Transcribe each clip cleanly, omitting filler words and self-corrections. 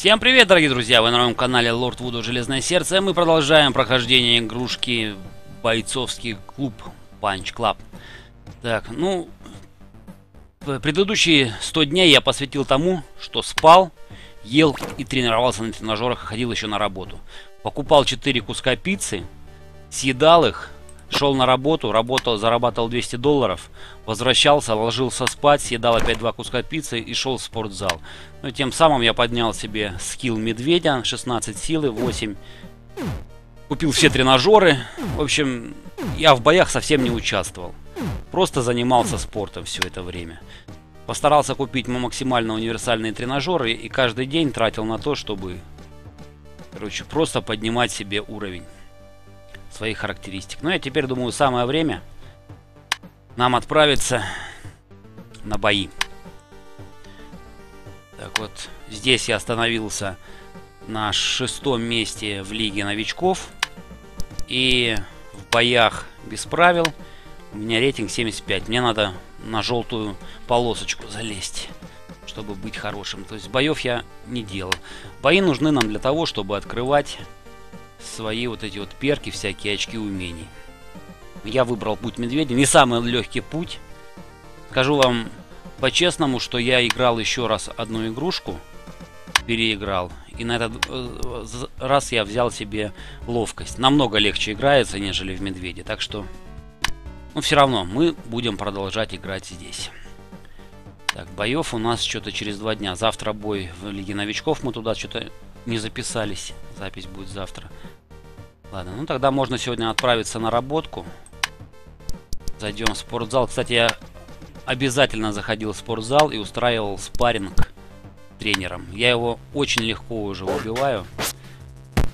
Всем привет, дорогие друзья! Вы на моем канале Lord Voodoo Железное Сердце, и мы продолжаем прохождение игрушки бойцовский клуб Punch Club. Так, ну, предыдущие 100 дней я посвятил тому, что спал, ел и тренировался на тренажерах, ходил еще на работу. Покупал 4 куска пиццы, съедал их, шел на работу, работал, зарабатывал 200 долларов, возвращался, ложился спать, съедал опять 2 куска пиццы и шел в спортзал. Ну и тем самым я поднял себе скилл медведя, 16 силы, 8. Купил все тренажеры. В общем, я в боях совсем не участвовал. Просто занимался спортом все это время. Постарался купить максимально универсальные тренажеры и каждый день тратил на то, чтобы, короче, просто поднимать себе уровень своих характеристик. Ну, я теперь думаю, самое время нам отправиться на бои. Так вот, здесь я остановился на 6-м месте в лиге новичков. И в боях без правил у меня рейтинг 75. Мне надо на желтую полосочку залезть, чтобы быть хорошим. То есть боев я не делал. Бои нужны нам для того, чтобы открывать свои вот эти вот перки, всякие очки умений. Я выбрал путь медведя, не самый легкий путь. Скажу вам по-честному, что я играл еще раз одну игрушку, переиграл, и на этот раз я взял себе ловкость. Намного легче играется, нежели в медведе, так что, ну, все равно мы будем продолжать играть здесь. Так, боев у нас что-то через 2 дня. Завтра бой в лиге новичков, мы туда что-то не записались. Запись будет завтра. Ладно, ну тогда можно сегодня отправиться на работку. Зайдем в спортзал. Кстати, я обязательно заходил в спортзал и устраивал спарринг тренером. Я его очень легко уже убиваю.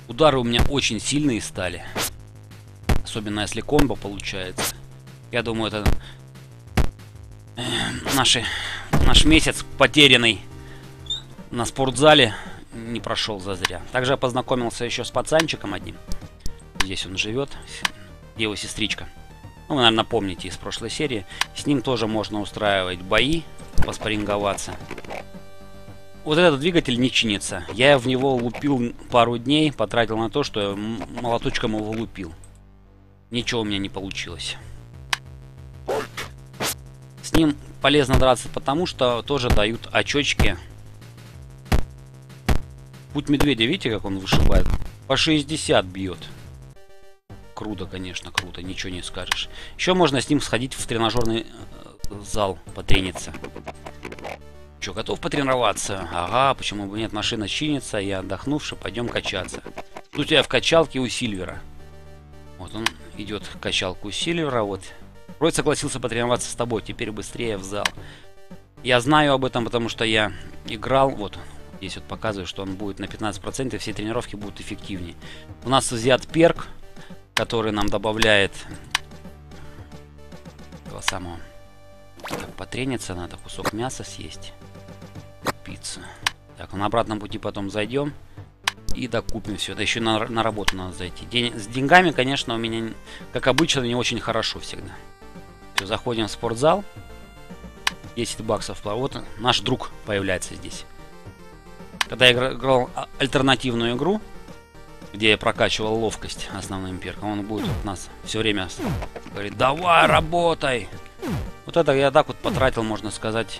Удары у меня очень сильные стали. Особенно если комбо получается. Я думаю, это наш месяц потерянный на спортзале не прошел зазря. Также я познакомился еще с пацанчиком одним. Здесь он живет. Его сестричка. Ну, вы, наверное, помните из прошлой серии. С ним тоже можно устраивать бои, поспарринговаться. Вот этот двигатель не чинится. Я в него лупил пару дней, потратил на то, что я молоточком его лупил. Ничего у меня не получилось. С ним полезно драться, потому что тоже дают очечки. Путь медведя, видите, как он вышибает? По 60 бьет. Круто, конечно, круто, ничего не скажешь. Еще можно с ним сходить в тренажерный зал потрениться. Че, готов потренироваться? Ага, почему бы нет, машина чинится, я отдохнувший, пойдем качаться. Тут я в качалке у Сильвера. Вот он идет в качалку у Сильвера, вот. Рой согласился потренироваться с тобой, теперь быстрее в зал. Я знаю об этом, потому что я играл, вот. Здесь вот показываю, что он будет на 15%, и все тренировки будут эффективнее. У нас взят перк, который нам добавляет этого самого. Так, потрениться надо, кусок мяса съесть. Пиццу. Так, на обратном пути потом зайдем и докупим все. Да еще на работу надо зайти. С деньгами, конечно, у меня, как обычно, не очень хорошо всегда. Все, заходим в спортзал. 10 баксов. Вот наш друг появляется здесь. Когда я играл альтернативную игру, где я прокачивал ловкость основным перком, он будет от нас все время говорит: давай, работай! Вот это я так вот потратил, можно сказать.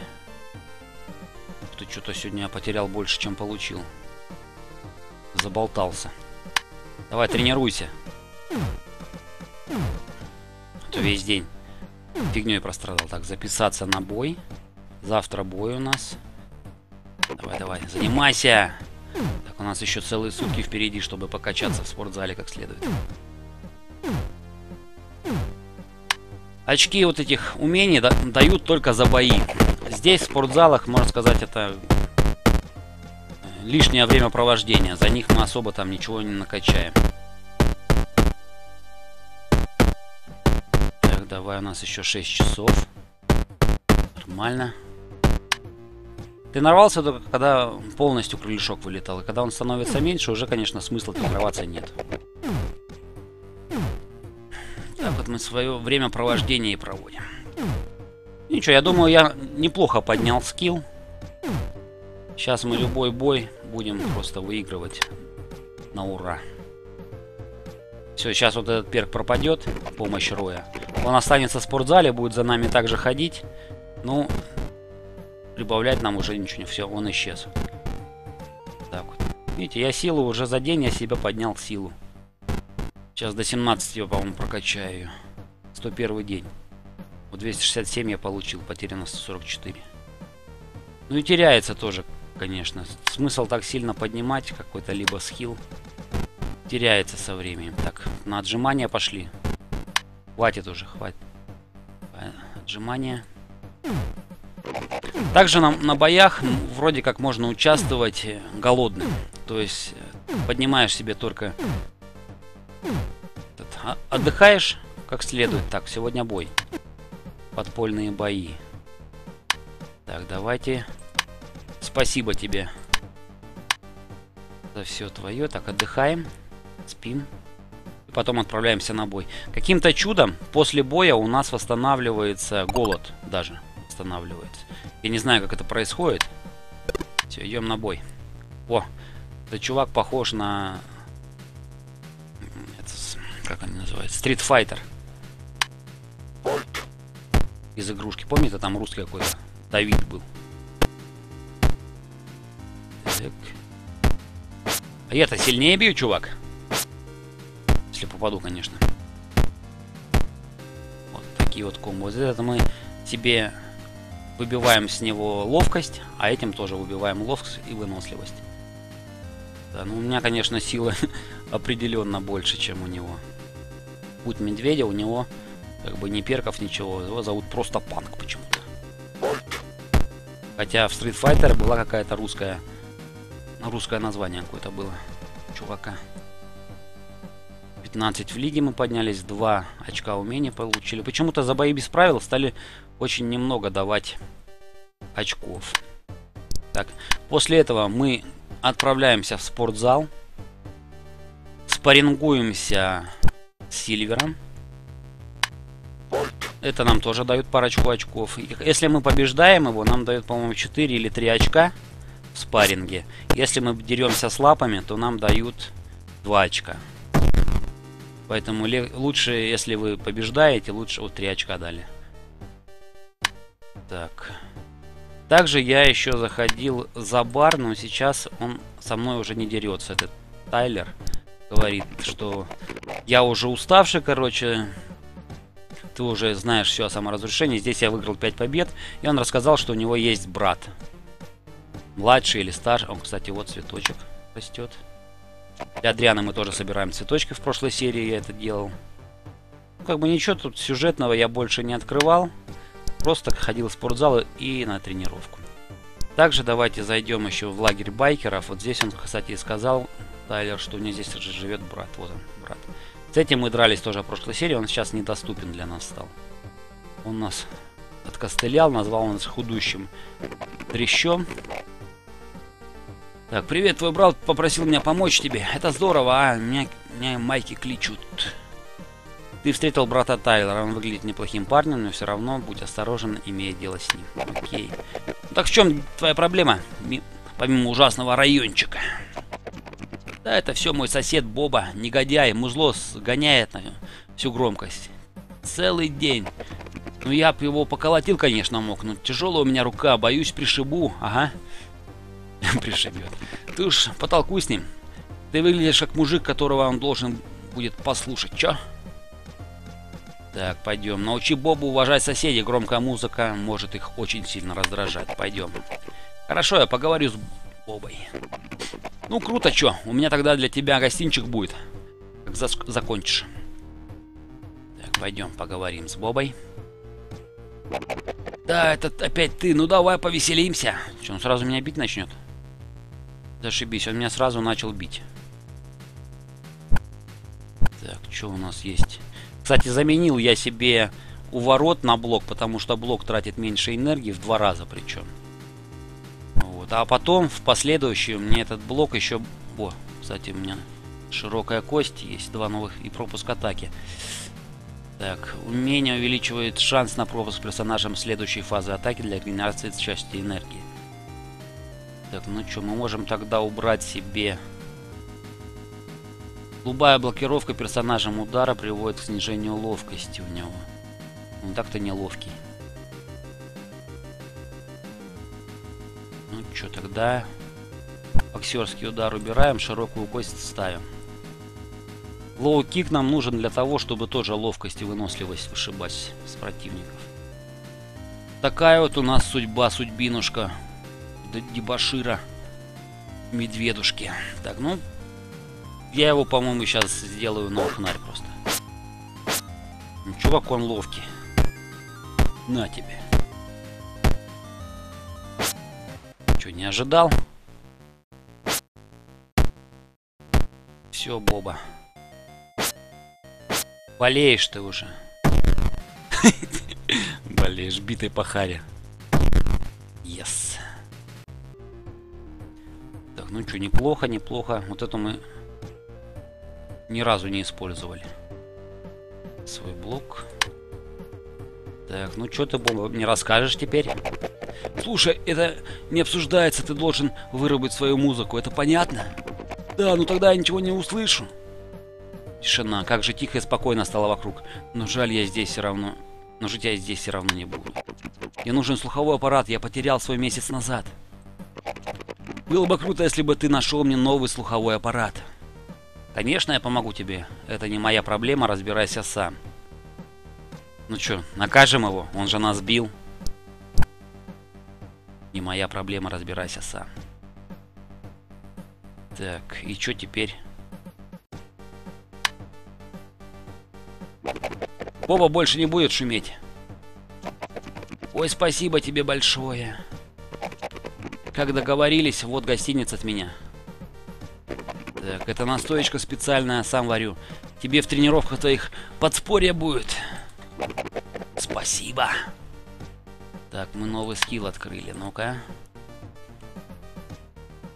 Тут что-то сегодня я потерял больше, чем получил. Заболтался. Давай, тренируйся. А то весь день фигней прострадал. Так, записаться на бой. Завтра бой у нас. Давай, давай, занимайся. Так, у нас еще целые сутки впереди, чтобы покачаться в спортзале как следует. Очки вот этих умений дают только за бои. Здесь в спортзалах, можно сказать, это лишнее времяпровождение. За них мы особо там ничего не накачаем. Так, давай, у нас еще 6 часов. Нормально. Тренировался только когда полностью крыльшок вылетал. И когда он становится меньше, уже, конечно, смысла тренироваться нет. Так вот мы свое времяпровождение и проводим. Ничего, я думаю, я неплохо поднял скилл. Сейчас мы любой бой будем просто выигрывать на ура. Все, сейчас вот этот перк пропадет, помощь Роя. Он останется в спортзале, будет за нами также ходить. Ну, прибавлять нам уже ничего не... Все, он исчез. Так вот. Видите, я силу уже за день, я себя поднял силу. Сейчас до 17 я, по-моему, прокачаю. 101 день. Вот 267 я получил, потеряно 144. Ну и теряется тоже, конечно. Смысл так сильно поднимать какой-то либо скилл. Теряется со временем. Так, на отжимания пошли. Хватит уже, хватит. Отжимания. Также на боях вроде как можно участвовать голодным. То есть поднимаешь себе только... Отдыхаешь как следует. Так, сегодня бой. Подпольные бои. Так, давайте. Спасибо тебе. За все твое. Так, отдыхаем. Спим. И потом отправляемся на бой. Каким-то чудом после боя у нас восстанавливается голод. Даже восстанавливается. Я не знаю, как это происходит. Все, идем на бой. О, этот чувак похож на... Как они называются? Street Fighter. Из игрушки. Помните, там русский какой-то Давид был. Так. А я-то сильнее бью, чувак. Если попаду, конечно. Вот такие вот комбо. Это мы тебе выбиваем с него ловкость, а этим тоже выбиваем ловкость и выносливость. Да, ну у меня, конечно, сила определенно больше, чем у него. Путь медведя, у него как бы ни перков, ничего. Его зовут просто Панк почему-то. Хотя в Street Fighter была какая-то русская... Русское название какое-то было. Чувака. 15 в лиге мы поднялись. 2 очка умения получили. Почему-то за бои без правил стали очень немного давать очков. Так, после этого мы отправляемся в спортзал. Спаррингуемся с Сильвером. Это нам тоже дают парочку очков. Если мы побеждаем его, нам дают, по-моему, 4 или 3 очка в спарринге. Если мы деремся с лапами, то нам дают 2 очка. Поэтому лучше, если вы побеждаете, лучше... Вот 3 очка дали. Так. Также я еще заходил за бар, но сейчас он со мной уже не дерется. Этот Тайлер. Говорит, что я уже уставший, короче. Ты уже знаешь все о саморазрушении. Здесь я выиграл 5 побед. И он рассказал, что у него есть брат. Младший или старший. Он, кстати, вот цветочек растет. Для Адриана мы тоже собираем цветочки. В прошлой серии я это делал. Ну, как бы ничего тут сюжетного я больше не открывал. Просто ходил в спортзал и на тренировку. Также давайте зайдем еще в лагерь байкеров. Вот здесь он, кстати, и сказал... Тайлер, что у меня здесь же живет брат. Вот он, брат. С этим мы дрались тоже в прошлой серии. Он сейчас недоступен для нас стал. Он нас откостылял. Назвал нас худущим трещом. Так, привет, твой брат попросил меня помочь тебе. Это здорово, а? Меня майки кличут. Ты встретил брата Тайлера. Он выглядит неплохим парнем, но все равно будь осторожен, имея дело с ним. Окей. Ну, так в чем твоя проблема? Помимо ужасного райончика. Да, это все мой сосед Боба, негодяй, музло гоняет на всю громкость. Целый день. Ну, я бы его поколотил, конечно, мог, но тяжелая у меня рука, боюсь, пришибу. Ага. Пришибет. Ты уж потолкуй с ним. Ты выглядишь как мужик, которого он должен будет послушать. Че? Так, пойдем. Научи Бобу уважать соседей. Громкая музыка может их очень сильно раздражать. Пойдем. Хорошо, я поговорю с Бобой. Ну, круто, чё. У меня тогда для тебя гостинчик будет. Как закончишь. Так, пойдем поговорим с Бобой. Да, это опять ты. Ну, давай повеселимся. Чё, он сразу меня бить начнет? Зашибись, он меня сразу начал бить. Так, что у нас есть? Кстати, заменил я себе уворот на блок, потому что блок тратит меньше энергии, в 2 раза причем. А потом, в последующем, мне этот блок еще... О, кстати, у меня широкая кость есть. 2 новых и пропуск атаки. Так, умение увеличивает шанс на пропуск персонажем следующей фазы атаки для генерации части энергии. Так, ну что, мы можем тогда убрать себе. Любая блокировка персонажем удара приводит к снижению ловкости у него. Он так-то неловкий. Ну что, тогда боксерский удар убираем, широкую кость ставим. Лоу-кик нам нужен для того, чтобы тоже ловкость и выносливость вышибать с противников. Такая вот у нас судьба, судьбинушка. Дебошира. Медведушки. Так, ну... Я его, по-моему, сейчас сделаю на фонарь просто. Ну, чувак, он ловкий. На тебе. Чё, не ожидал? Все, Боба. Болеешь ты уже. Болеешь, битой по харе. Yes. Так, ну чё, неплохо, неплохо. Вот это мы... Ни разу не использовали свой блок. Так, ну что ты, Боба, мне расскажешь теперь? Слушай, это не обсуждается, ты должен вырубить свою музыку, это понятно? Да, ну тогда я ничего не услышу. Тишина, как же тихо и спокойно стало вокруг. Но жаль, я здесь все равно... Но жить я здесь все равно не буду. Мне нужен слуховой аппарат, я потерял свой месяц назад. Было бы круто, если бы ты нашел мне новый слуховой аппарат. Конечно, я помогу тебе. Это не моя проблема, разбирайся сам. Ну чё, накажем его? Он же нас бил. Не моя проблема, разбирайся сам. Так, и чё теперь? Боба больше не будет шуметь. Ой, спасибо тебе большое. Как договорились, вот гостиница от меня. Так, это настоечка специальная, сам варю. Тебе в тренировках твоих подспорья будет. Спасибо. Так, мы новый скилл открыли, ну-ка.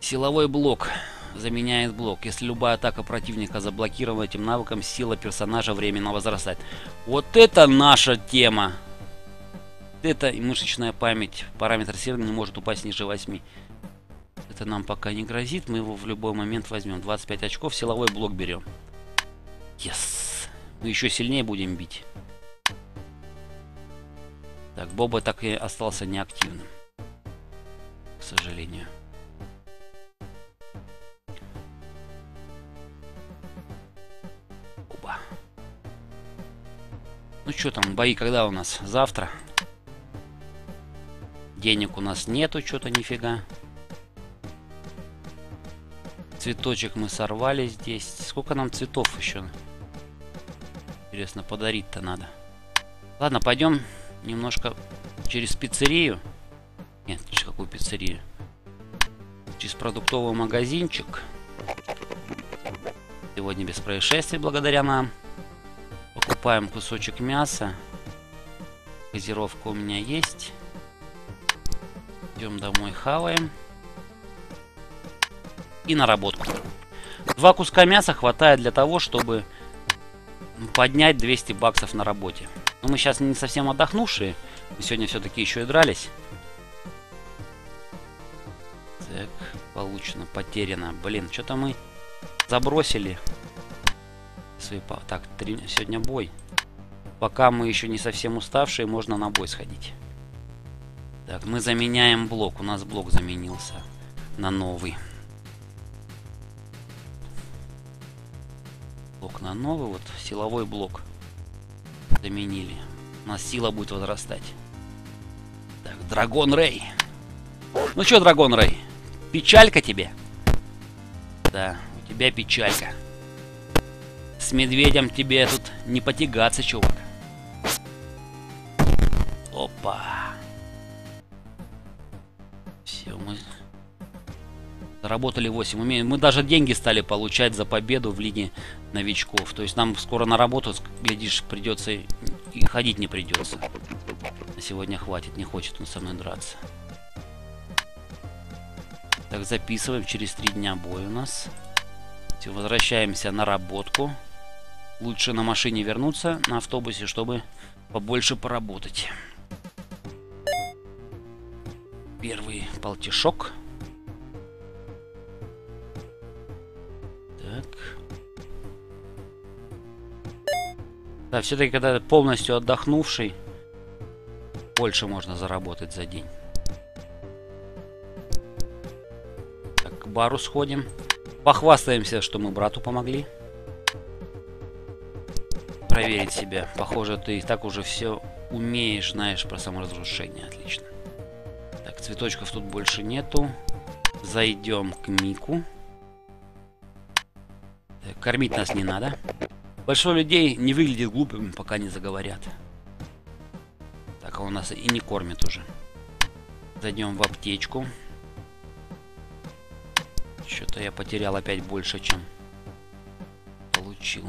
Силовой блок заменяет блок. Если любая атака противника заблокирована этим навыком, сила персонажа временно возрастает. Вот это наша тема. Это и мышечная память. Параметр силы не может упасть ниже 8. Это нам пока не грозит, мы его в любой момент возьмем. 25 очков, силовой блок берем. Yes. Мы еще сильнее будем бить. Так, Боба так и остался неактивным, к сожалению. Оба. Ну что там, бои когда у нас? Завтра. Денег у нас нету, что-то нифига. Цветочек мы сорвали здесь. Сколько нам цветов еще? Интересно, подарить-то надо. Ладно, пойдем немножко через пиццерию. Нет, через какую пиццерию? Через продуктовый магазинчик. Сегодня без происшествий, благодаря нам. Покупаем кусочек мяса. Газировка у меня есть. Идем домой, хаваем. И наработку. 2 куска мяса хватает для того, чтобы поднять 200 баксов на работе. Но мы сейчас не совсем отдохнувшие. Мы сегодня все-таки еще и дрались. Так, получено, потеряно. Блин, что-то мы забросили. Так, сегодня бой. Пока мы еще не совсем уставшие, можно на бой сходить. Так, мы заменяем блок. У нас блок заменился на новый. Блок на новый, вот силовой блок заменили. У нас сила будет возрастать. Так, Драгон Рэй. Ну чё, Драгон Рэй, печалька тебе? Да, у тебя печалька. С медведем тебе тут не потягаться, чувак. Опа. Все, мы... Заработали 8 умений. Мы даже деньги стали получать за победу в лиге новичков. То есть нам скоро на работу, глядишь, придется и ходить не придется. На сегодня хватит, не хочет он со мной драться. Так, записываем. Через 3 дня бой у нас. Все, возвращаемся на работку. Лучше на машине вернуться, на автобусе, чтобы побольше поработать. Первый полтишок. Так. Да, все-таки, когда полностью отдохнувший, больше можно заработать за день. Так, к бару сходим. Похвастаемся, что мы брату помогли. Проверить себя. Похоже, ты и так уже все умеешь, знаешь про саморазрушение. Отлично. Так, цветочков тут больше нету. Зайдем к Мику. Так, кормить нас не надо. Большинство людей не выглядит глупым, пока не заговорят. Так, а у нас и не кормит уже. Зайдем в аптечку. Что-то я потерял опять больше, чем получил.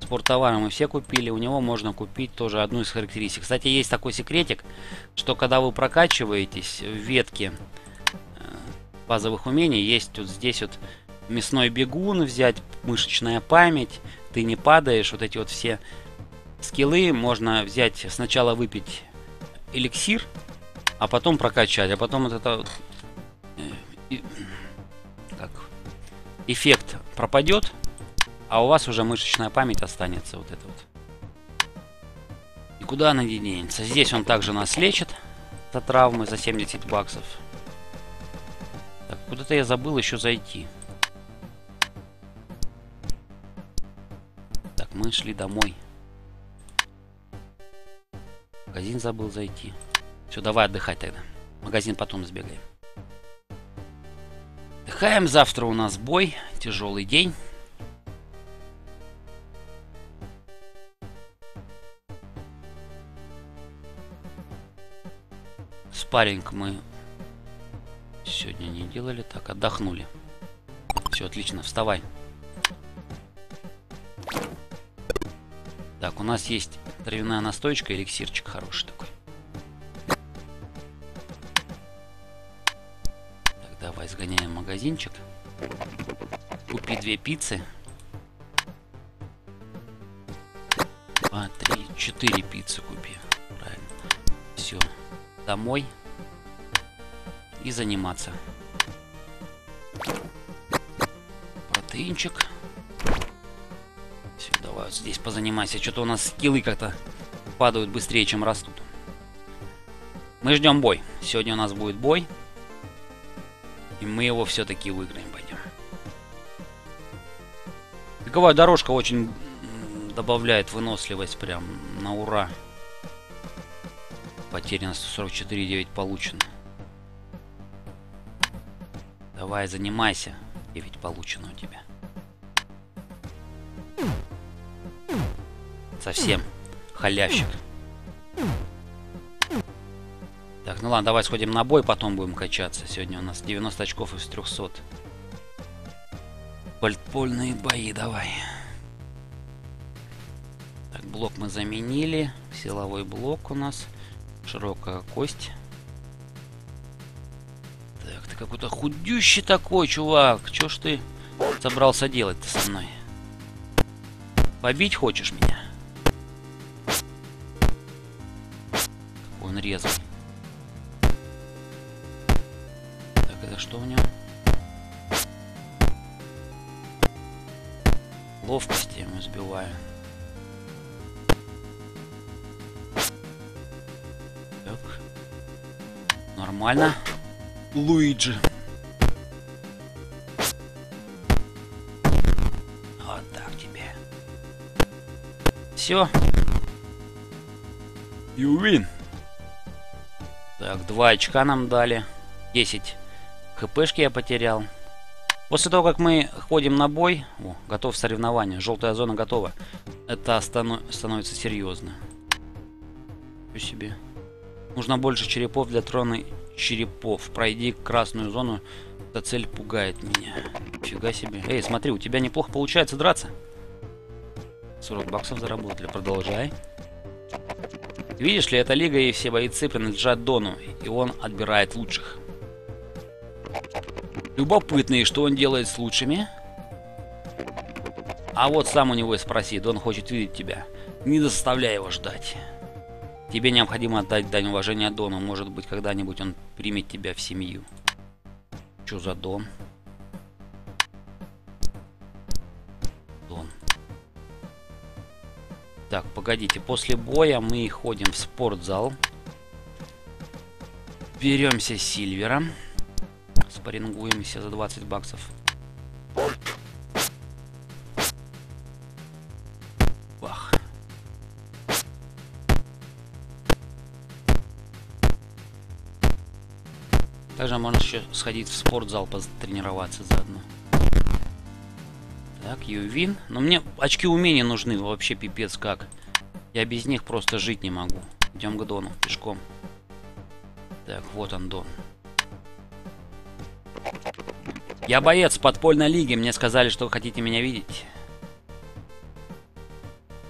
Спорттовары мы все купили. У него можно купить тоже одну из характеристик. Кстати, есть такой секретик, что когда вы прокачиваетесь в ветке базовых умений, есть вот здесь вот мясной бегун, взять мышечная память, ты не падаешь, вот эти вот все скиллы можно взять, сначала выпить эликсир, а потом прокачать, а потом вот это вот, как, эффект пропадет, а у вас уже мышечная память останется вот эта вот. И куда она не денется? Здесь он также нас лечит за травмы за 70 баксов. Так, куда-то я забыл еще зайти. Так, мы шли домой. В магазин забыл зайти. Все, давай отдыхать тогда. В магазин потом сбегаем. Отдыхаем. Завтра у нас бой. Тяжелый день. Спарринг мы сегодня не делали. Так, отдохнули. Все, отлично. Вставай. Так, у нас есть травяная настойка, эликсирчик хороший такой. Так, давай сгоняем в магазинчик. Купи 2 пиццы. 2, 3, 4 пиццы купи. Правильно. Все. Домой. И заниматься. Протеинчик. Все, давай вот здесь позанимайся. Что-то у нас скиллы как-то падают быстрее, чем растут. Мы ждем бой. Сегодня у нас будет бой. И мы его все-таки выиграем. Пойдем. Беговая дорожка очень добавляет выносливость прям на ура. Потеряно 144,9 получено. Давай, занимайся. 9 получено у тебя. Совсем халявщик. Так, ну ладно, давай сходим на бой, потом будем качаться. Сегодня у нас 90 очков из 300. Вольтпольные бои, давай. Так, блок мы заменили. Силовой блок у нас. Широкая кость. Какой-то худющий такой, чувак. Чё ж ты собрался делать-то со мной? Побить хочешь меня? Он резал. Так, это что у него? Ловкость я ему сбиваю. Так. Нормально. Луиджи. Вот так тебе. Все. You win. Так, 2 очка нам дали. 10 хпшки я потерял. После того, как мы ходим на бой... О, готов соревнование. Желтая зона готова. Это становится серьезно. Ничего себе. Нужно больше черепов для трона черепов. Пройди красную зону. Эта цель пугает меня. Фига себе. Эй, смотри, у тебя неплохо получается драться. 40 баксов заработали. Продолжай. Видишь ли, эта лига и все бойцы принадлежат Дону. И он отбирает лучших. Любопытно, и что он делает с лучшими? А вот сам у него и спроси. Дон хочет видеть тебя. Не заставляй его ждать. Тебе необходимо отдать дань уважения Дону. Может быть, когда-нибудь он примет тебя в семью. Чё за Дон? Так, погодите. После боя мы ходим в спортзал. Беремся Сильвера. Спаррингуемся за 20 баксов. Бах. Также можно еще сходить в спортзал, потренироваться заодно. Так, Ювин. Но мне очки умения нужны вообще пипец как. Я без них просто жить не могу. Идем к Дону пешком. Так, вот он, Дон. Я боец подпольной лиги. Мне сказали, что вы хотите меня видеть.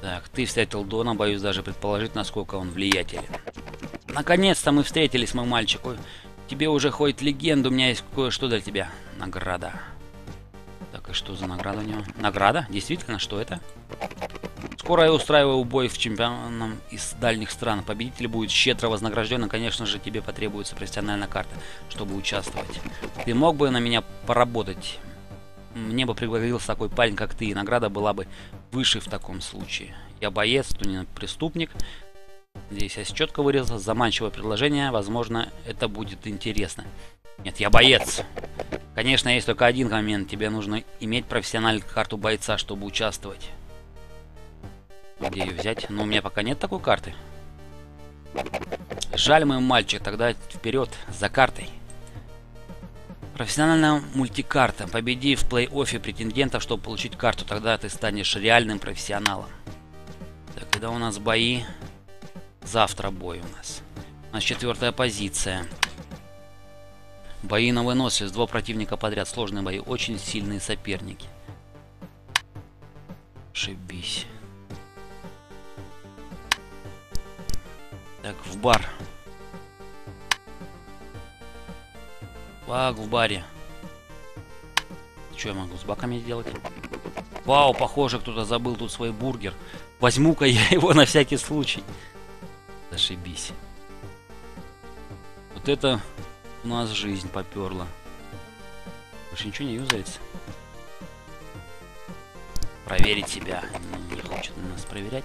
Так, ты встретил Дона. Боюсь даже предположить, насколько он влиятелен. Наконец-то мы встретились, мой мальчик. Тебе уже ходит легенда. У меня есть кое-что для тебя. Награда. Так, и что за награда у него? Награда? Действительно, что это? Скоро я устраиваю бой в чемпионом из дальних стран. Победитель будет щедро вознагражден, и, конечно же, тебе потребуется профессиональная карта, чтобы участвовать. Ты мог бы на меня поработать? Мне бы пригодился такой парень, как ты, и награда была бы выше в таком случае. Я боец, то не преступник. Здесь я четко вырезал. Заманчивое предложение. Возможно, это будет интересно. Нет, я боец. Конечно, есть только один момент. Тебе нужно иметь профессиональную карту бойца, чтобы участвовать. Где ее взять? Но у меня пока нет такой карты. Жаль, мой мальчик. Тогда вперед за картой. Профессиональная мультикарта. Победи в плей-оффе претендентов, чтобы получить карту. Тогда ты станешь реальным профессионалом. Так, когда у нас бои? Завтра бой у нас. У нас 4-я позиция. Бои на выносливость. 2 противника подряд. Сложные бои. Очень сильные соперники. Ошибись. Так, в бар. Баг в баре. Что я могу с баками сделать? Вау, похоже, кто-то забыл тут свой бургер. Возьму-ка я его на всякий случай. Ошибись. Вот это у нас жизнь поперла. Больше ничего не юзается. Проверить себя. Не хочет нас проверять.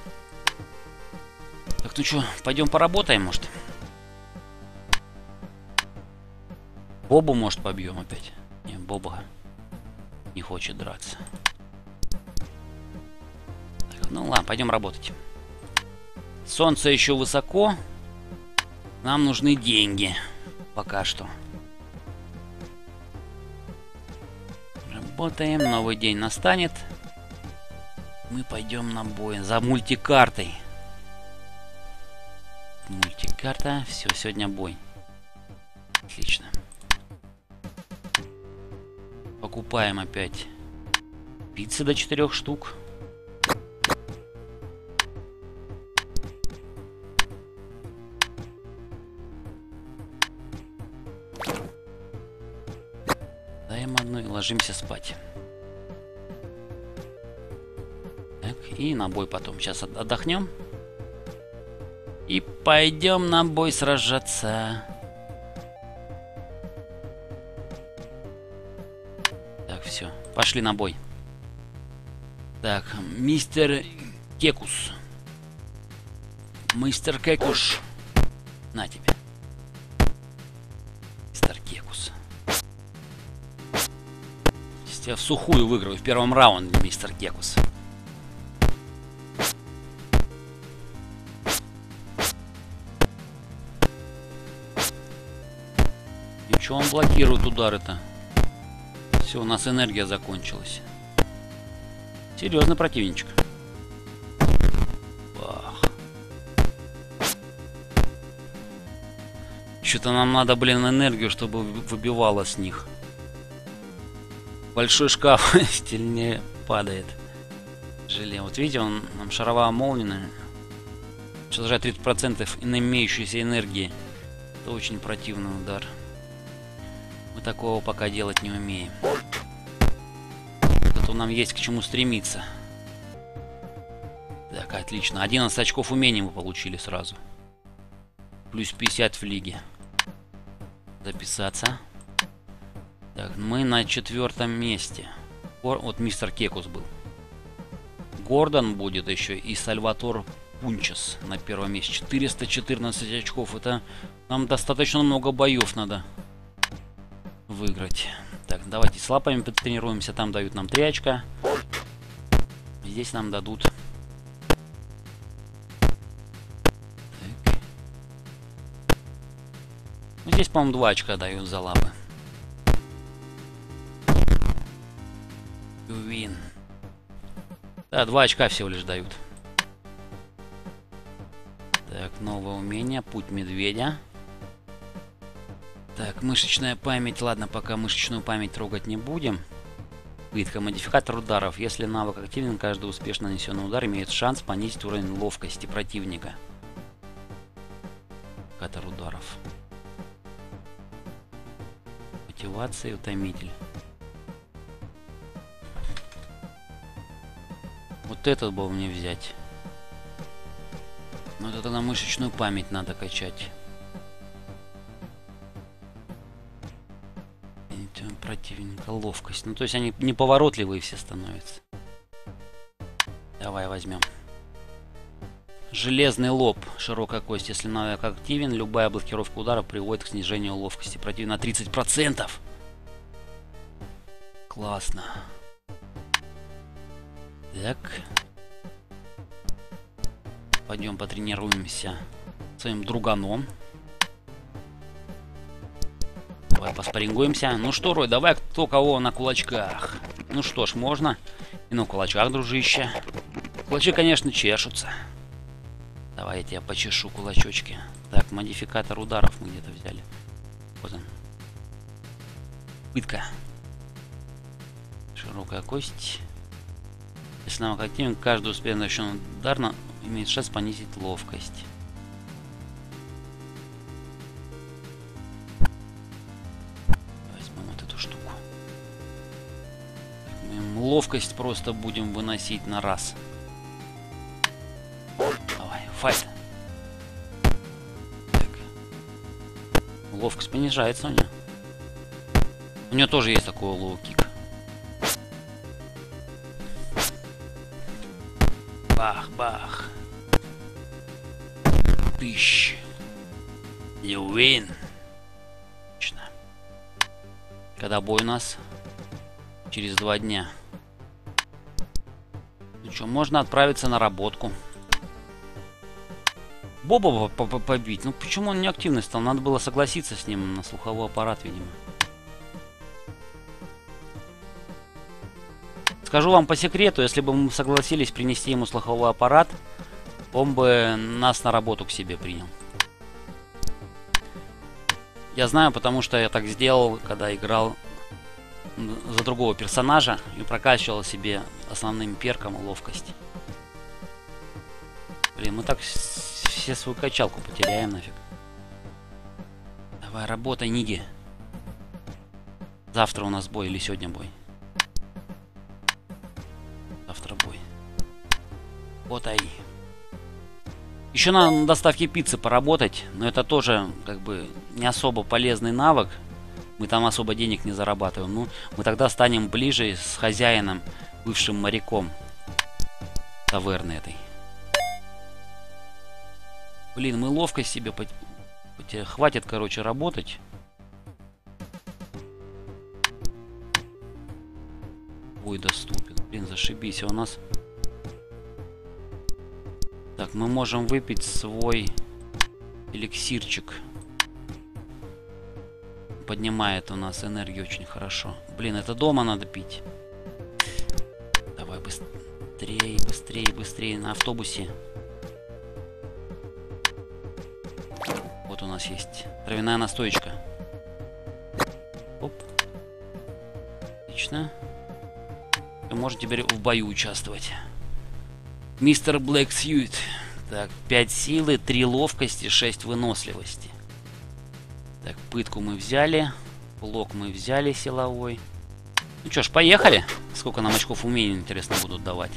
Так, ну что, пойдем поработаем, может? Бобу, может, побьем опять? Не, Боба не хочет драться. Так, ну ладно, пойдем работать. Солнце еще высоко. Нам нужны деньги. Пока что. Работаем. Новый день настанет. Мы пойдем на бой. За мультикартой. Мультикарта. Все, сегодня бой. Отлично. Покупаем опять пиццы до 4 штук. Ложимся спать. Так, и на бой потом. Сейчас отдохнем. И пойдем на бой сражаться. Так, все. Пошли на бой. Так, мистер Кекус. Мистер Кекуш. На тебе. Я в сухую выиграю в первом раунде, мистер Кекус. И что он блокирует удары-то? Все, у нас энергия закончилась. Серьезный противничек. Бах. Что-то нам надо, блин, энергию, чтобы выбивало с них. Большой шкаф сильнее падает. Желе. Вот видите, он нам шаровая молния. Сейчас уже 30% имеющейся энергии. Это очень противный удар. Мы такого пока делать не умеем. Зато нам есть к чему стремиться. Так, отлично. 11 очков умений мы получили сразу. Плюс 50 в лиге. Записаться. Так, мы на 4-м месте. Вот мистер Кекус был. Гордон будет еще и Сальвадор Пунчес на первом месте. 414 очков. Это нам достаточно много боев надо выиграть. Так, давайте с лапами потренируемся. Там дают нам 3 очка. Здесь нам дадут... Так. Здесь, по-моему, 2 очка дают за лапы. Win. Да, 2 очка всего лишь дают. Так, новое умение. Путь медведя. Так, мышечная память. Ладно, пока мышечную память трогать не будем. Пытка. Модификатор ударов. Если навык активен, каждый успешно нанесенный удар имеет шанс понизить уровень ловкости противника. Модификатор ударов. Мотивация и утомитель. Вот этот был мне взять. Но это на мышечную память надо качать. Противника ловкость. Ну, то есть они неповоротливые все становятся. Давай возьмем. Железный лоб. Широкая кость. Если навык активен, любая блокировка удара приводит к снижению ловкости противника на 30%. Классно. Так. Пойдем потренируемся своим друганом. Давай поспарингуемся. Ну что, Рой, давай кто кого на кулачках. Ну что ж, можно. И на кулачках, дружище. Кулачи, конечно, чешутся. Давай я тебя почешу, кулачочки. Так, модификатор ударов мы где-то взяли. Вот он. Пытка. Широкая кость. Если навык активен, каждый успешно нанесенный удар имеет шанс понизить ловкость. Ловкость просто будем выносить на раз. Давай, файт. Так. Ловкость понижается у нее. У нее тоже есть такой лоу-кик. Бах-бах. Тыщ. You win. Отлично. Когда бой у нас? Через 2 дня. Можно отправиться на работку. Боба побить. Ну почему он неактивный стал? Надо было согласиться с ним на слуховой аппарат, видимо. Скажу вам по секрету, если бы мы согласились принести ему слуховой аппарат, он бы нас на работу к себе принял. Я знаю, потому что я так сделал, когда играл за другого персонажа и прокачивал себе основным перком ловкость. Блин, мы так все свою качалку потеряем нафиг. Давай, работай, Ниги. Завтра у нас бой или сегодня бой? Завтра бой. Вот ай. Еще надо на доставке пиццы поработать, но это тоже как бы не особо полезный навык. Мы там особо денег не зарабатываем. Ну, мы тогда станем ближе с хозяином, бывшим моряком таверны этой. Блин, мы ловкость себе хватит, короче, работать. Бой доступен. Блин, зашибись. У нас... Так, мы можем выпить свой эликсирчик. Поднимает у нас энергию очень хорошо. Блин, это дома надо пить. Давай быстрее, быстрее, быстрее на автобусе. Вот у нас есть травяная настоечка. Оп. Отлично. Вы можете теперь в бою участвовать. Мистер Блэк Сьюит. Так, 5 силы, 3 ловкости, 6 выносливости. Так, пытку мы взяли. Блок мы взяли силовой. Ну чё ж, поехали. Сколько нам очков умений, интересно, будут давать.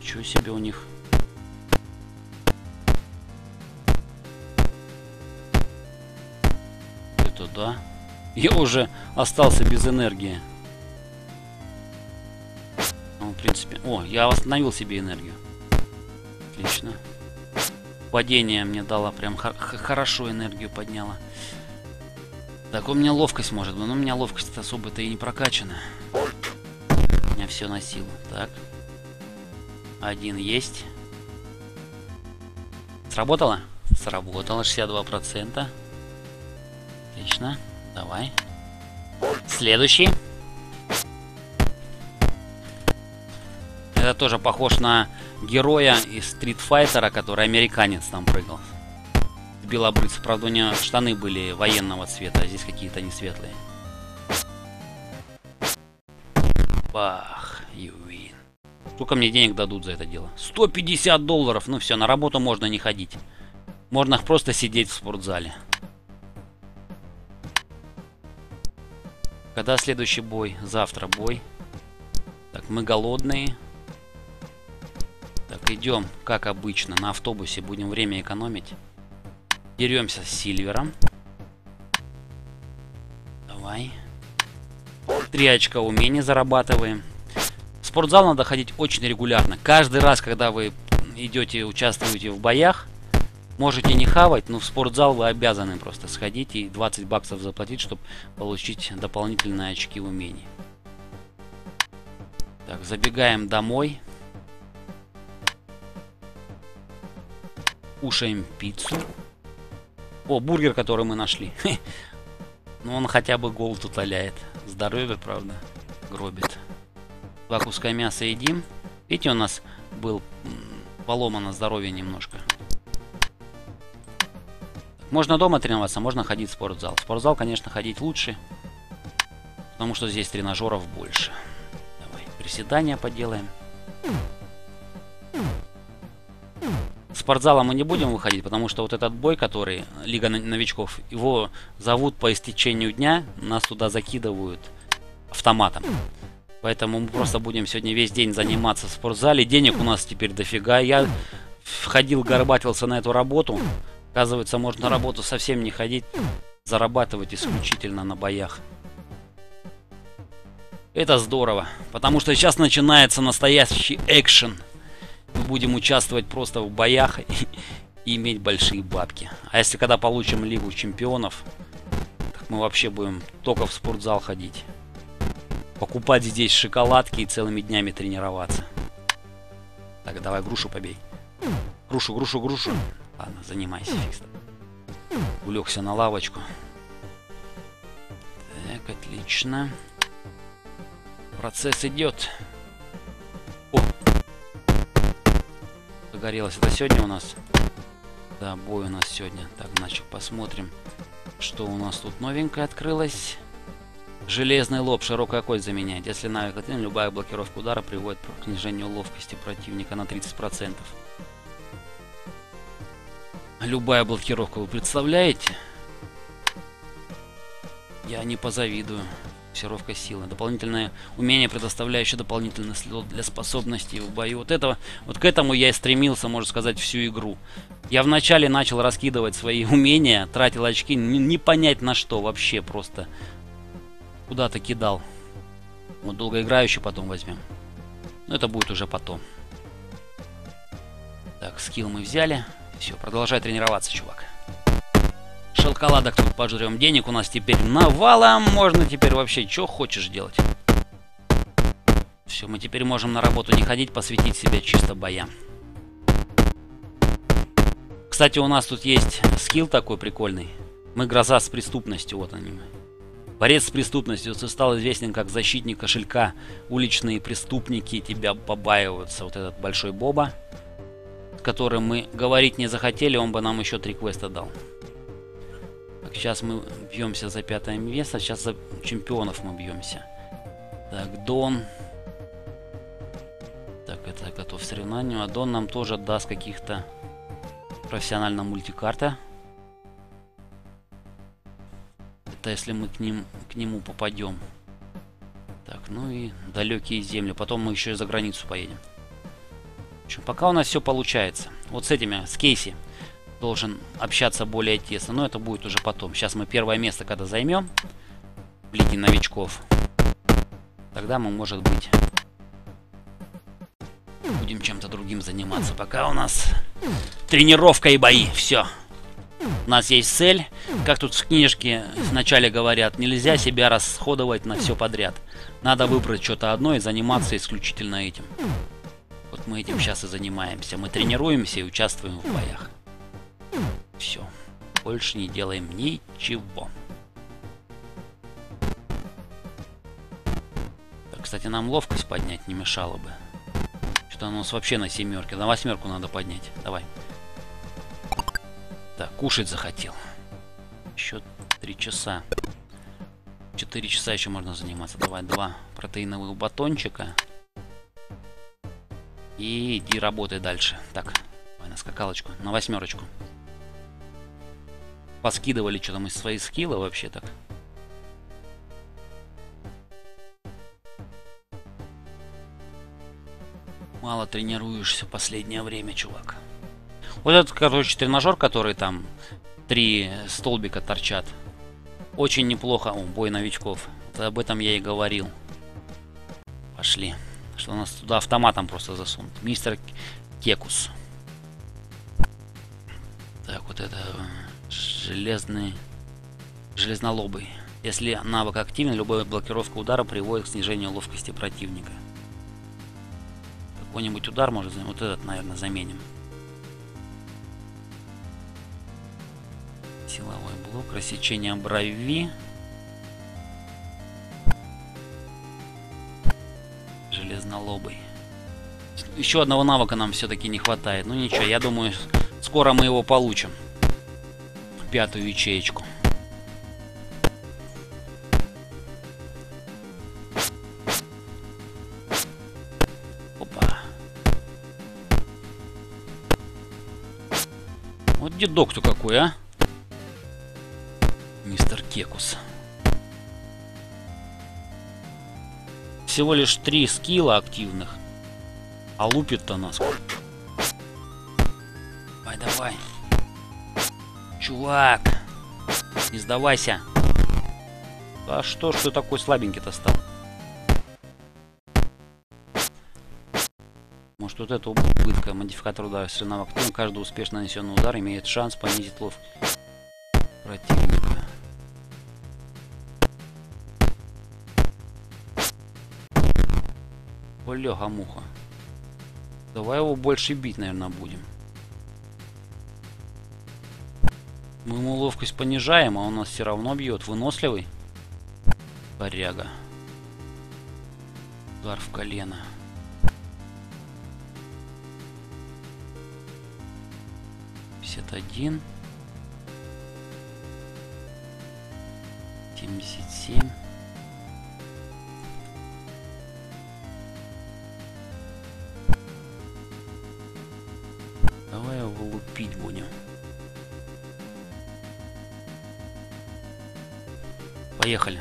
Чё себе у них. Это да. Я уже остался без энергии. принципе. О, я восстановил себе энергию. Отлично. Падение мне дало прям хорошо, энергию подняло. Так, у меня ловкость может быть, но у меня ловкость особо-то и не прокачана. У меня все на силу. Так. Один есть. Сработало? Сработало, 62%. Отлично. Давай. Следующий. Это тоже похож на героя из Street Fighter, который американец там прыгал. Белобрыц. Правда, у него штаны были военного цвета, а здесь какие-то не светлые. Бах, you win. Сколько мне денег дадут за это дело? 150 долларов. Ну все, на работу можно не ходить. Можно просто сидеть в спортзале. Когда следующий бой? Завтра бой. Так, мы голодные. Так, идем, как обычно, на автобусе. Будем время экономить. Деремся с Сильвером. Давай. 3 очка умения зарабатываем. В спортзал надо ходить очень регулярно. Каждый раз, когда вы идете, участвуете в боях, можете не хавать, но в спортзал вы обязаны просто сходить и 20 баксов заплатить, чтобы получить дополнительные очки умений. Так, забегаем домой. Кушаем пиццу. О, бургер, который мы нашли. Ну, он хотя бы голод утоляет. Здоровье, правда, гробит. 2 куска мяса едим. Видите, у нас был поломано здоровье немножко. Можно дома тренироваться, можно ходить в спортзал. В спортзал, конечно, ходить лучше, потому что здесь тренажеров больше. Давай, приседания поделаем. С спортзала мы не будем выходить, потому что вот этот бой, который Лига новичков, его зовут по истечению дня, нас туда закидывают автоматом. Поэтому мы просто будем сегодня весь день заниматься в спортзале. Денег у нас теперь дофига. Я ходил, горбатился на эту работу. Оказывается, можно на работу совсем не ходить, зарабатывать исключительно на боях. Это здорово, потому что сейчас начинается настоящий экшен. Мы будем участвовать просто в боях и иметь большие бабки. А если когда получим Лигу чемпионов, так мы вообще будем только в спортзал ходить. Покупать здесь шоколадки и целыми днями тренироваться. Так, давай грушу побей. Грушу, грушу, грушу. Ладно, занимайся, фиксом. Улегся на лавочку. Так, отлично. Процесс идет. Загорелось. Это сегодня у нас? Да, бой у нас сегодня. Так, значит, посмотрим, что у нас тут новенькое открылось. Железный лоб, широкая кость заменяет. Если навык один, любая блокировка удара приводит к снижению ловкости противника на 30%. Любая блокировка, вы представляете? Я не позавидую. Фиксировка силы. Дополнительное умение, предоставляющее дополнительный слот для способностей в бою. Вот к этому я и стремился, можно сказать, всю игру. Я вначале начал раскидывать свои умения, тратил очки, не понять на что вообще, просто куда-то кидал. Вот долгоиграющий потом возьмем. Но это будет уже потом. Так, скилл мы взяли. Все, продолжай тренироваться, чувак. Шоколадок тут пожрем. Денег у нас теперь навалом. Можно теперь вообще что хочешь делать. Все, мы теперь можем на работу не ходить, посвятить себя чисто боям. Кстати, у нас тут есть скилл такой прикольный. Мы гроза с преступностью, вот они. Борец с преступностью. Ты стал известен как защитник кошелька. Уличные преступники тебя побаиваются. Вот этот большой Боба, которым мы говорить не захотели, он бы нам еще 3 квеста дал. Так, сейчас мы бьемся за 5-е место, сейчас за чемпионов мы бьемся. Так, Дон. Так, это готов к соревнованию. А Дон нам тоже даст каких-то профессионально мультикарта. Это если мы к нему попадем. Так, ну и далекие земли. Потом мы еще и за границу поедем. В общем, пока у нас все получается. Вот с этими, с Кейси, должен общаться более тесно. Но это будет уже потом. Сейчас мы 1-е место когда займем в Лиге новичков, тогда мы, может быть, Будем чем-то другим заниматься. Пока у нас тренировка и бои. Все. У нас есть цель. Как тут в книжке вначале говорят, нельзя себя расходовать на все подряд. Надо выбрать что-то одно и заниматься исключительно этим. Вот мы этим сейчас и занимаемся. Мы тренируемся и участвуем в боях. Все. Больше не делаем ничего. Так, кстати, нам ловкость поднять не мешало бы. Что-то у нас вообще на семерке. На восьмерку надо поднять. Давай. Так, кушать захотел. Еще 3 часа. 4 часа еще можно заниматься. Давай 2 протеиновых батончика. И иди работай дальше. Так, давай на скакалочку. На восьмерочку. Поскидывали что-то мы свои скиллы вообще так. Мало тренируешься в последнее время, чувак. Вот этот, короче, тренажер, который там 3 столбика торчат. Очень неплохо. О, бой новичков. Это об этом я и говорил. Пошли. Что у нас туда автоматом просто засунут. Мистер Кекус. Так, вот это железнолобый. Если навык активен, любая блокировка удара приводит к снижению ловкости противника. Какой-нибудь удар может заменить. Вот этот, наверное, заменим. Силовой блок, рассечение брови. Железнолобый. Еще одного навыка нам все-таки не хватает. Ну ничего, я думаю, скоро мы его получим. 5-ю ячеечку. Опа. Вот дедок-то какой, а? Мистер Кекус. Всего лишь 3 скилла активных. А лупит-то нас. Давай, давай. Чувак. Не сдавайся. А что ж ты такой слабенький-то стал? Может, вот это убытка. Модификатор удара. Если навык активен, каждый успешно нанесенный удар имеет шанс понизить ловкость противника. Бля, гамуха. Давай его больше бить, наверное, будем. Мы ему ловкость понижаем, а он нас все равно бьет. Выносливый. Поряга. Удар в колено. Пятьдесят один. 77. 70. Поехали.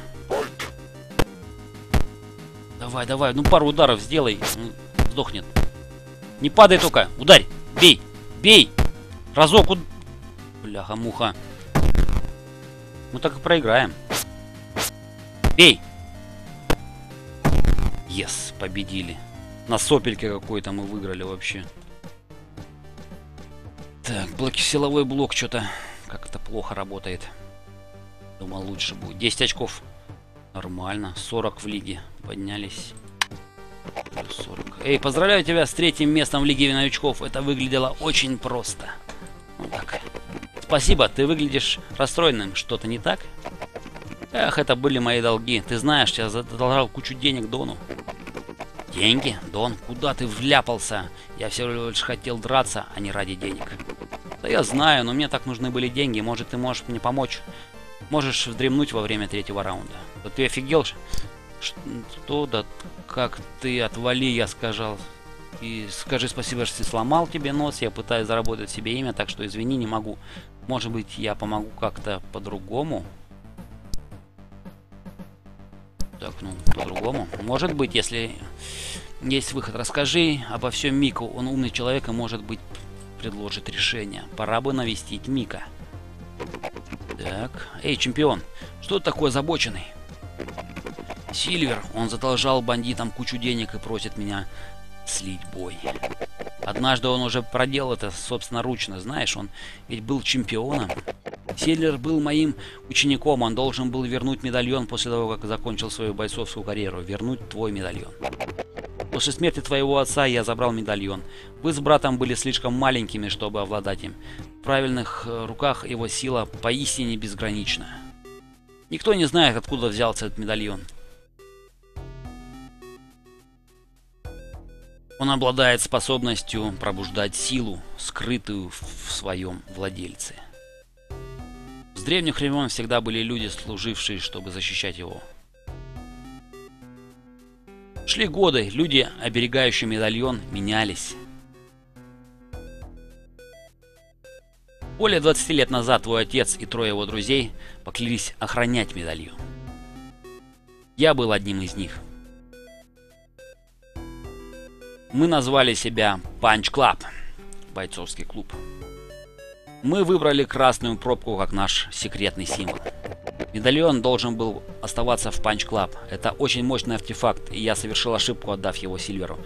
Давай, давай, ну пару ударов сделай. Сдохнет. Не падай только. Ударь. Бей. Бей. Разок. Бляха-муха. Мы так и проиграем. Бей. Yes, победили. На сопельке какой-то мы выиграли вообще. Так, силовой блок что-то как-то плохо работает. Думал, лучше будет. 10 очков. Нормально. 40 в лиге. Поднялись. 40. Эй, поздравляю тебя с 3-м местом в лиге новичков. Это выглядело очень просто. Ну так. Спасибо, ты выглядишь расстроенным. Что-то не так? Эх, это были мои долги. Ты знаешь, я задолжал кучу денег Дону. Деньги? Дон, куда ты вляпался? Я всего лишь хотел драться, а не ради денег. Да я знаю, но мне так нужны были деньги. Может, ты можешь мне помочь? Можешь вздремнуть во время 3-го раунда. Да ты офигел? Что да как ты, отвали, я сказал. И скажи спасибо, что сломал тебе нос. Я пытаюсь заработать себе имя, так что извини, не могу. Может быть, я помогу как-то по-другому? Так, ну, по-другому. Может быть, если есть выход, расскажи обо всем Мику. Он умный человек и, может быть, предложит решение. Пора бы навестить Мика. Так. Эй, чемпион, что ты такой озабоченный? Сильвер, он задолжал бандитам кучу денег и просит меня слить бой. Однажды он уже проделал это собственноручно, знаешь, он ведь был чемпионом. Сильвер был моим учеником, он должен был вернуть медальон после того, как закончил свою бойцовскую карьеру. Вернуть твой медальон. После смерти твоего отца я забрал медальон. Вы с братом были слишком маленькими, чтобы обладать им. В правильных руках его сила поистине безгранична. Никто не знает, откуда взялся этот медальон. Он обладает способностью пробуждать силу, скрытую в своем владельце. С древних времен всегда были люди, служившие, чтобы защищать его. Шли годы, люди, оберегающие медальон, менялись. Более 20 лет назад твой отец и трое его друзей поклялись охранять медальон. Я был одним из них. Мы назвали себя Punch Club, бойцовский клуб. Мы выбрали красную пробку как наш секретный символ. Медальон должен был оставаться в Punch Club. Это очень мощный артефакт, и я совершил ошибку, отдав его Сильверу.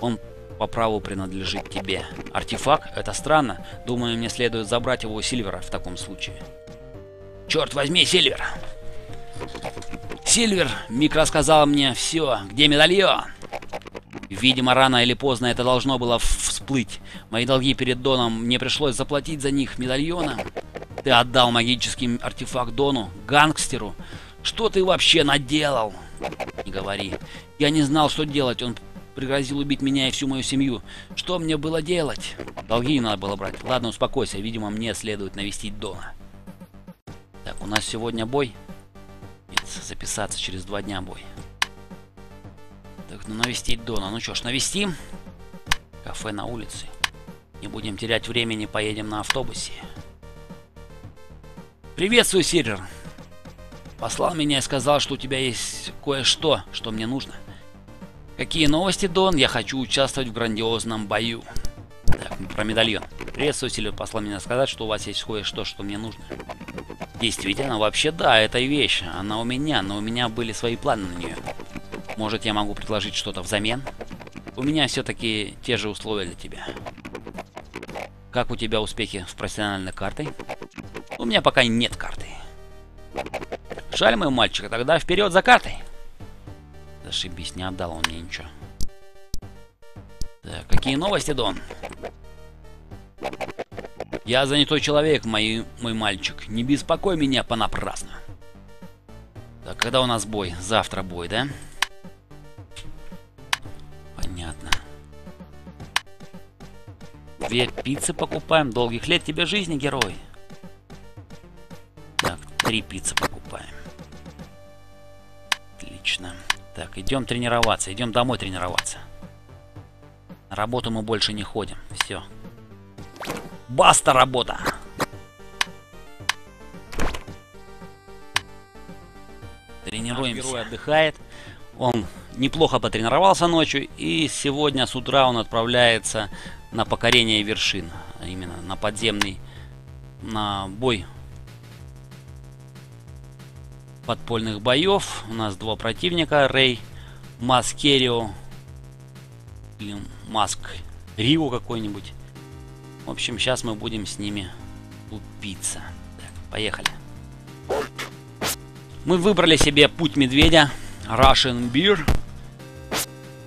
Он по праву принадлежит тебе. Артефакт? Это странно. Думаю, мне следует забрать его у Сильвера в таком случае. Черт возьми, Сильвер! Сильвер, Мик рассказал мне все. Где медальон? Видимо, рано или поздно это должно было всплыть. Мои долги перед Доном, мне пришлось заплатить за них медальоном. Ты отдал магический артефакт Дону, гангстеру. Что ты вообще наделал? Не говори. Я не знал, что делать. Он пригрозил убить меня и всю мою семью. Что мне было делать? Долги надо было брать. Ладно, успокойся. Видимо, мне следует навестить Дона. Так, у нас сегодня бой. Нет, записаться через 2 дня бой. Так, ну навестить Дона. Ну что ж, навестим. Кафе на улице. Не будем терять времени, поедем на автобусе. Приветствую, Сильвер. Послал меня и сказал, что у тебя есть кое-что, что мне нужно. Какие новости, Дон? Я хочу участвовать в грандиозном бою. Так, про медальон. Приветствую, Сильвер. Послал меня сказать, что у вас есть кое-что, что мне нужно. Действительно, вообще да, это вещь. Она у меня, но у меня были свои планы на нее. Может, я могу предложить что-то взамен? У меня все-таки те же условия для тебя. Как у тебя успехи в профессиональной карте? У меня пока нет карты. Жаль, мой мальчик, тогда вперед за картой. Зашибись, не отдал он мне ничего. Так, какие новости, Дон? Я занятой человек, мой мальчик. Не беспокой меня понапрасну. Так, когда у нас бой? Завтра бой, да? Понятно. 2 пиццы покупаем. Долгих лет тебе жизни, герой. Так, 3 пиццы покупаем. Отлично. Так, идем тренироваться. Идем домой тренироваться. На работу мы больше не ходим. Все. Баста работа! Тренируемся. Герой отдыхает. Он неплохо потренировался ночью, и сегодня с утра он отправляется на покорение вершин, а именно на подземный, на бой подпольных боев. У нас 2 противника: Рэй, Маскерио или Маск Рио какой-нибудь. В общем, сейчас мы будем с ними лупиться. Так, поехали. Мы выбрали себе путь медведя, Russian Beer.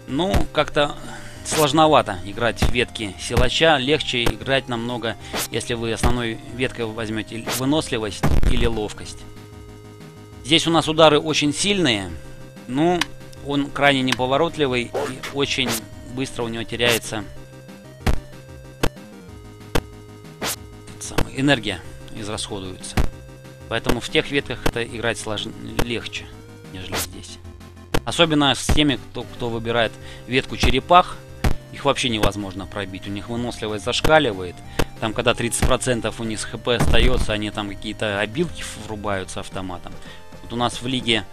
Ну, как-то сложновато играть в ветки силача. Легче играть намного, если вы основной веткой возьмете выносливость или ловкость. Здесь у нас удары очень сильные. Ну, он крайне неповоротливый и очень быстро у него теряется энергия, израсходуется. Поэтому в тех ветках это играть легче, нежели здесь. Особенно с теми, кто выбирает ветку черепах. Их вообще невозможно пробить. У них выносливость зашкаливает. Там, когда 30% у них хп остается, они там какие-то обилки врубаются автоматом. Вот у нас в лиге...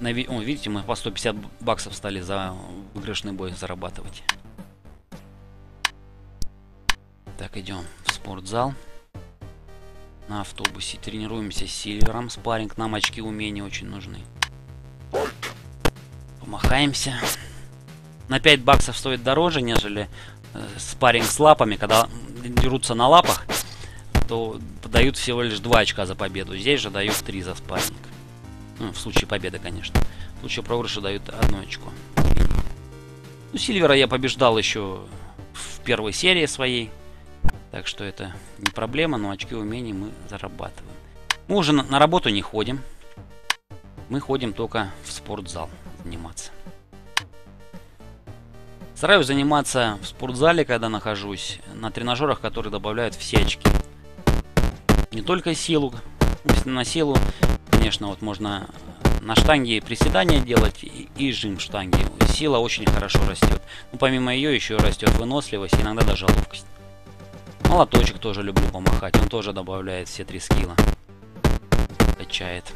видите, мы по 150 баксов стали за выигрышный бой зарабатывать. Так, идем в спортзал. На автобусе тренируемся с Сильвером. Спарринг, нам очки умения очень нужны. Помахаемся. на 5 баксов стоит дороже, нежели спарринг с лапами. Когда дерутся на лапах, то дают всего лишь 2 очка за победу. Здесь же дают 3 за спарринг. Ну, в случае победы, конечно. В случае проигрыша дают 1 очко. Ну, Сильвера я побеждал еще в первой серии своей. Так что это не проблема, но очки умений мы зарабатываем. Мы уже на работу не ходим. Мы ходим только в спортзал заниматься. Стараюсь заниматься в спортзале, когда нахожусь, на тренажерах, которые добавляют все очки. Не только силу. Если на силу, конечно, вот можно на штанге приседания делать и жим штанги. Сила очень хорошо растет. Ну, помимо ее еще растет выносливость, иногда даже ловкость. Молоточек тоже люблю помахать. Он тоже добавляет все 3 скилла. Качает.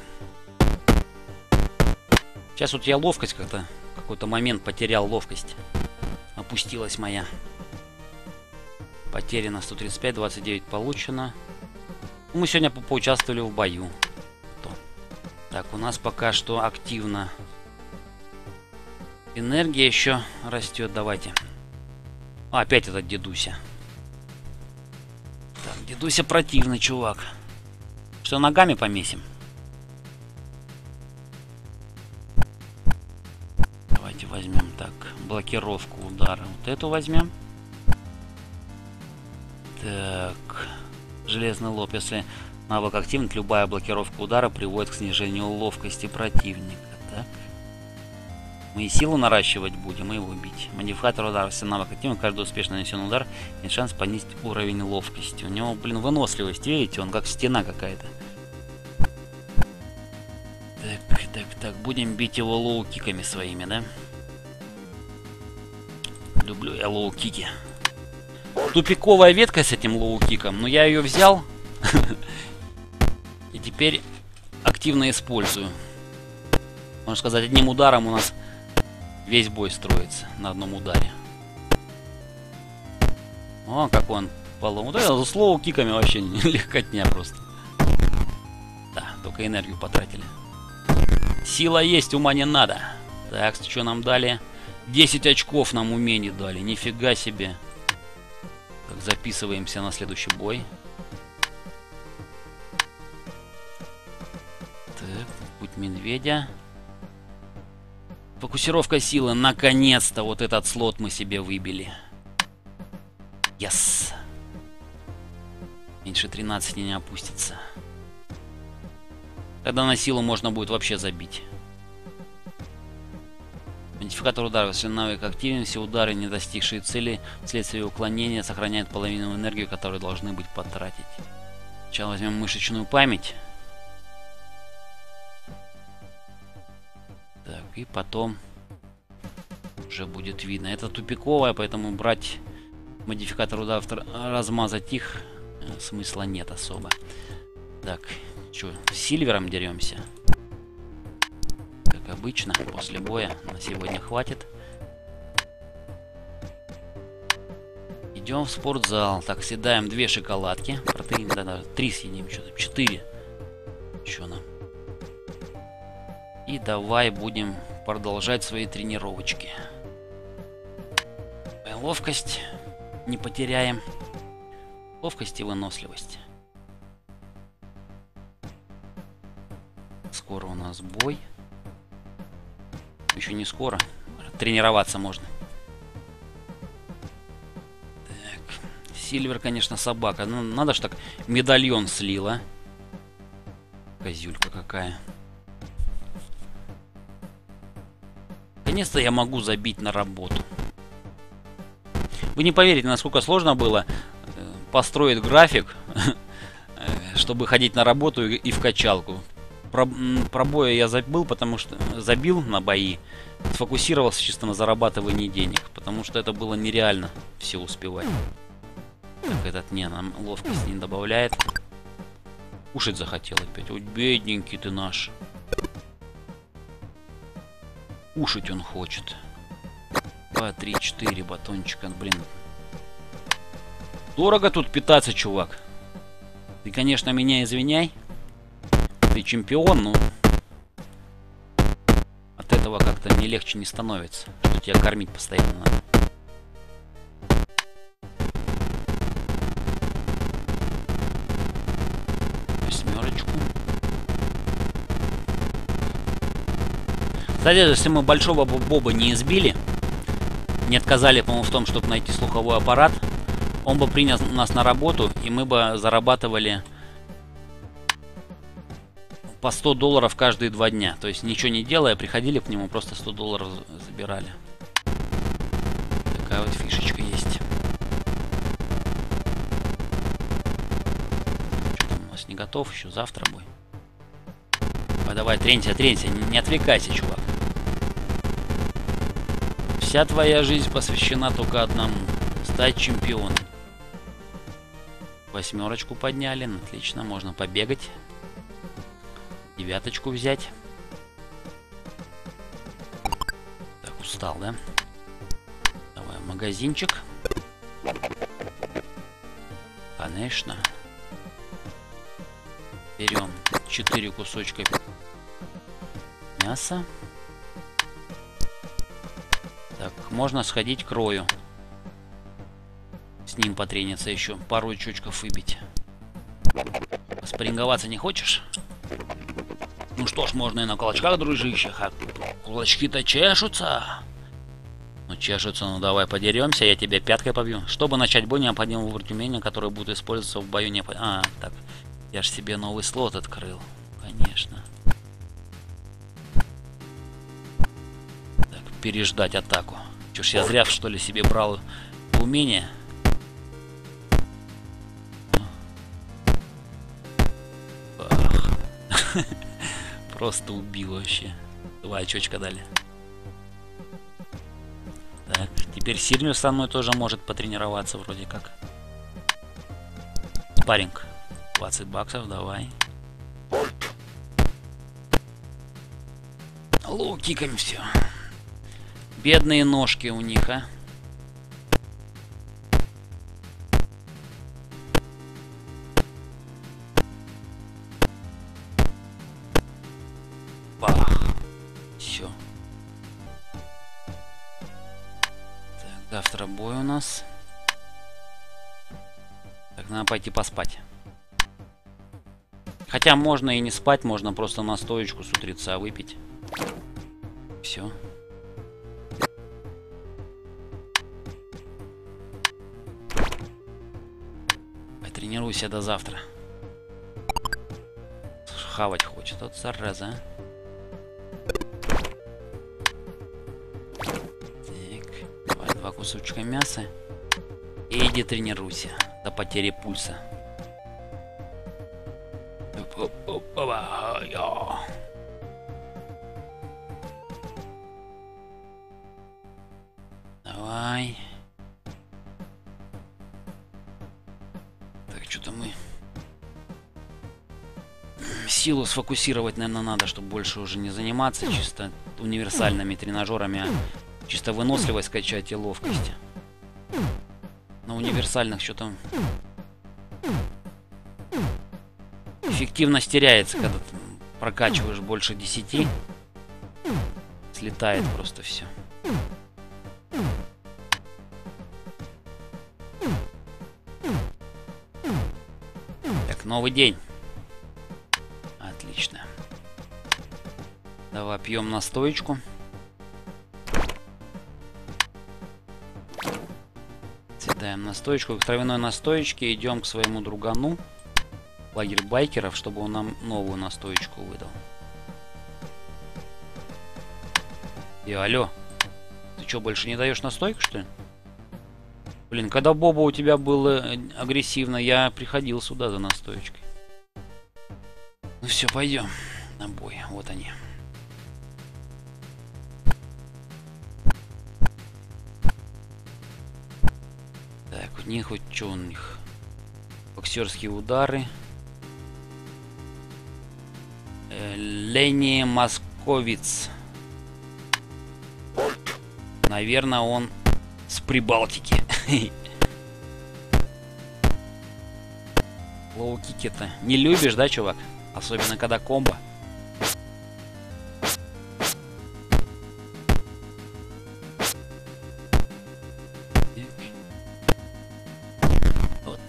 Сейчас вот я ловкость как-то, какой-то момент потерял ловкость. Опустилась моя. Потеряно 135, 29 получено. Мы сегодня поучаствовали в бою. Так, у нас пока что активно. Энергия еще растет, давайте. А, опять этот дедуся. Так, дедуся противный чувак. Что, ногами помесим? Давайте возьмем так. Блокировку удара. Вот эту возьмем. Так. Железный лоб. Если навык активен, любая блокировка удара приводит к снижению ловкости противника. Так. Мы и силу наращивать будем, и его бить. Модификатор удара. Если навык активен, каждый успешно нанесенный удар есть шанс понизить уровень ловкости. У него, блин, выносливость. Видите, он как стена какая-то. Так. Будем бить его лоу-киками своими, да? Люблю я лоу-кики. Тупиковая ветка с этим лоу-киком, но я ее взял и теперь активно использую. Можно сказать, одним ударом у нас весь бой строится на одном ударе. О, как он полом. Да, с лоу-киками вообще легкотня просто. Да, только энергию потратили. Сила есть, ума не надо. Так, что нам дали? 10 очков нам умений дали. Нифига себе. Так, записываемся на следующий бой. Так, путь медведя. Фокусировка силы. Наконец-то вот этот слот мы себе выбили. Yes. Меньше 13 не опустится. Тогда на силу можно будет вообще забить. Модификатор удара. Если навык активен, все удары, не достигшие цели, вследствие уклонения, сохраняют половину энергии, которую должны быть потратить. Сначала возьмем мышечную память. Так, и потом уже будет видно. Это тупиковая, поэтому брать модификатор удара, размазать их смысла нет особо. Так, что, с Сильвером деремся? Как обычно, после боя. На сегодня хватит. Идем в спортзал. Так, съедаем 2 шоколадки. Протеин, да, 3 съедим, что-то 4. Что нам? И давай будем продолжать свои тренировочки. Ловкость не потеряем. Ловкость и выносливость. Скоро у нас бой. Еще не скоро. Тренироваться можно. Так. Сильвер, конечно, собака. Ну, надо ж так. Медальон слила. Козюлька какая. Наконец-то я могу забить на работу. Вы не поверите, насколько сложно было построить график, чтобы ходить на работу и в качалку. Про боя я забыл, потому что забил на бои, сфокусировался чисто на зарабатывании денег, потому что это было нереально все успевать. Так, этот не, нам ловкость не добавляет. Кушать захотел опять. Ой, бедненький ты наш. Кушать он хочет. 2, 3, 4 батончика, блин. Дорого тут питаться, чувак. Ты, конечно, меня извиняй. Ты чемпион, но от этого как-то мне легче не становится. Что тебя кормить постоянно надо. Восьмерочку. Кстати, если мы большого Боба не избили, не отказали, по-моему, в том, чтобы найти слуховой аппарат, он бы принял нас на работу, и мы бы зарабатывали по 100 долларов каждые 2 дня. То есть ничего не делая, приходили к нему, просто 100 долларов забирали. Такая вот фишечка есть. Что там у нас не готов, еще завтра бой. Давай, тренься, не отвлекайся, чувак. Вся твоя жизнь посвящена только одному. Стать чемпионом. Восьмерочку подняли. Отлично, можно побегать. Девяточку взять. Так, устал, да? Давай, магазинчик. Конечно. Берем 4 кусочка мяса. Так, можно сходить к Рою. С ним потрениться еще. Пару чучков выбить. Спарринговаться не хочешь? Ну что ж, можно и на кулачках, дружище. А кулачки-то чешутся. Ну чешутся, ну давай подеремся, я тебя пяткой побью. Чтобы начать бой, необходимо выбрать умения, которые будут использоваться в бою. А, так. Я ж себе новый слот открыл. Конечно. Так, переждать атаку. Чё ж я зря, что ли, себе брал умение? Просто убил вообще. 2 очечка дали. Так, теперь Сильвер со мной тоже может потренироваться вроде как. Спарринг. 20 баксов, давай. Лоу-кикаем все. Бедные ножки у них, а. Завтра бой у нас. Так, надо пойти поспать. Хотя можно и не спать, можно просто настоечку с утреца выпить. Все. Потренируйся до завтра. Хавать хочет, вот зараза. Кусочка мяса и иди тренируйся до потери пульса. Давай. Так, что-то мы силу сфокусировать, наверное, надо, чтобы больше уже не заниматься чисто универсальными тренажерами, чисто выносливость качать и ловкость. На универсальных что-то... Эффективность теряется, когда ты прокачиваешь больше 10. Слетает просто все. Так, новый день. Отлично. Давай пьем настоечку. Настоечку, к травяной настоечке идем к своему другану, лагерь байкеров, чтобы он нам новую настоечку выдал. И алло, ты что, больше не даешь настойку, что ли? Блин, когда Боба у тебя было агрессивно, я приходил сюда за настоечкой. Ну все, пойдем на бой, вот они. Не хоть что у них. Боксерские удары. Лени Московиц. Наверное, он с Прибалтики. Лоу-кики-то не любишь, да, чувак? Особенно, когда комбо.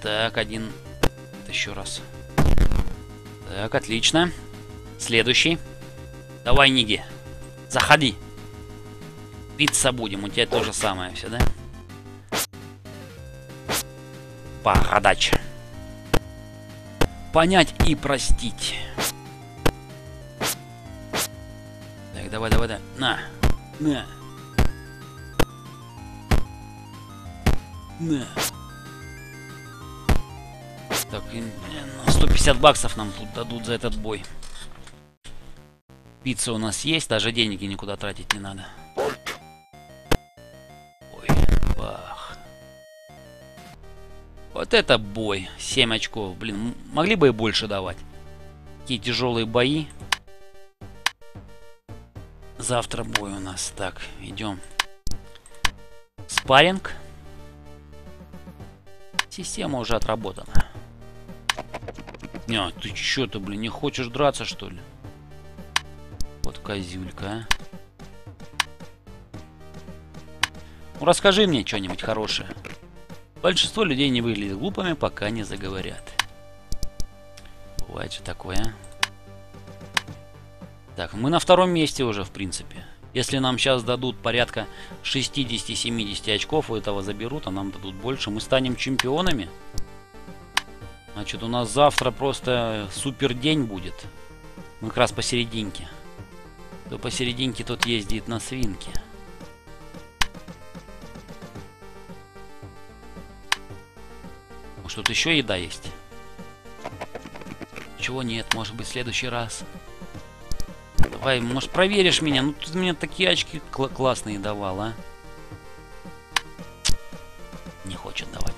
Так, один. Еще раз. Так, отлично. Следующий. Давай, Ниги. Заходи. Биться будем. У тебя то же самое все, да? Погодач. Понять и простить. Так, давай, давай, давай. На. На. На. Так, 150 баксов нам тут дадут за этот бой. Пицца у нас есть, даже деньги никуда тратить не надо. Ой, бах. Вот это бой. 7 очков. Блин, могли бы и больше давать. Такие тяжелые бои. Завтра бой у нас. Так, идем. Спарринг. Система уже отработана. Не, ты чё-то, блин, не хочешь драться, что ли? Вот козюлька. Ну, расскажи мне что-нибудь хорошее. Большинство людей не выглядят глупыми, пока не заговорят. Бывает же такое. Так, мы на втором месте уже, в принципе. Если нам сейчас дадут порядка 60-70 очков, у этого заберут, а нам дадут больше, мы станем чемпионами. Значит, у нас завтра просто супер день будет. Мы как раз посерединке. Кто посерединке, тот ездит на свинке. Может, тут еще еда есть? Чего нет? Может быть, в следующий раз. Давай, может, проверишь меня? Ну, ты мне такие очки классные давал, а? Не хочет давать.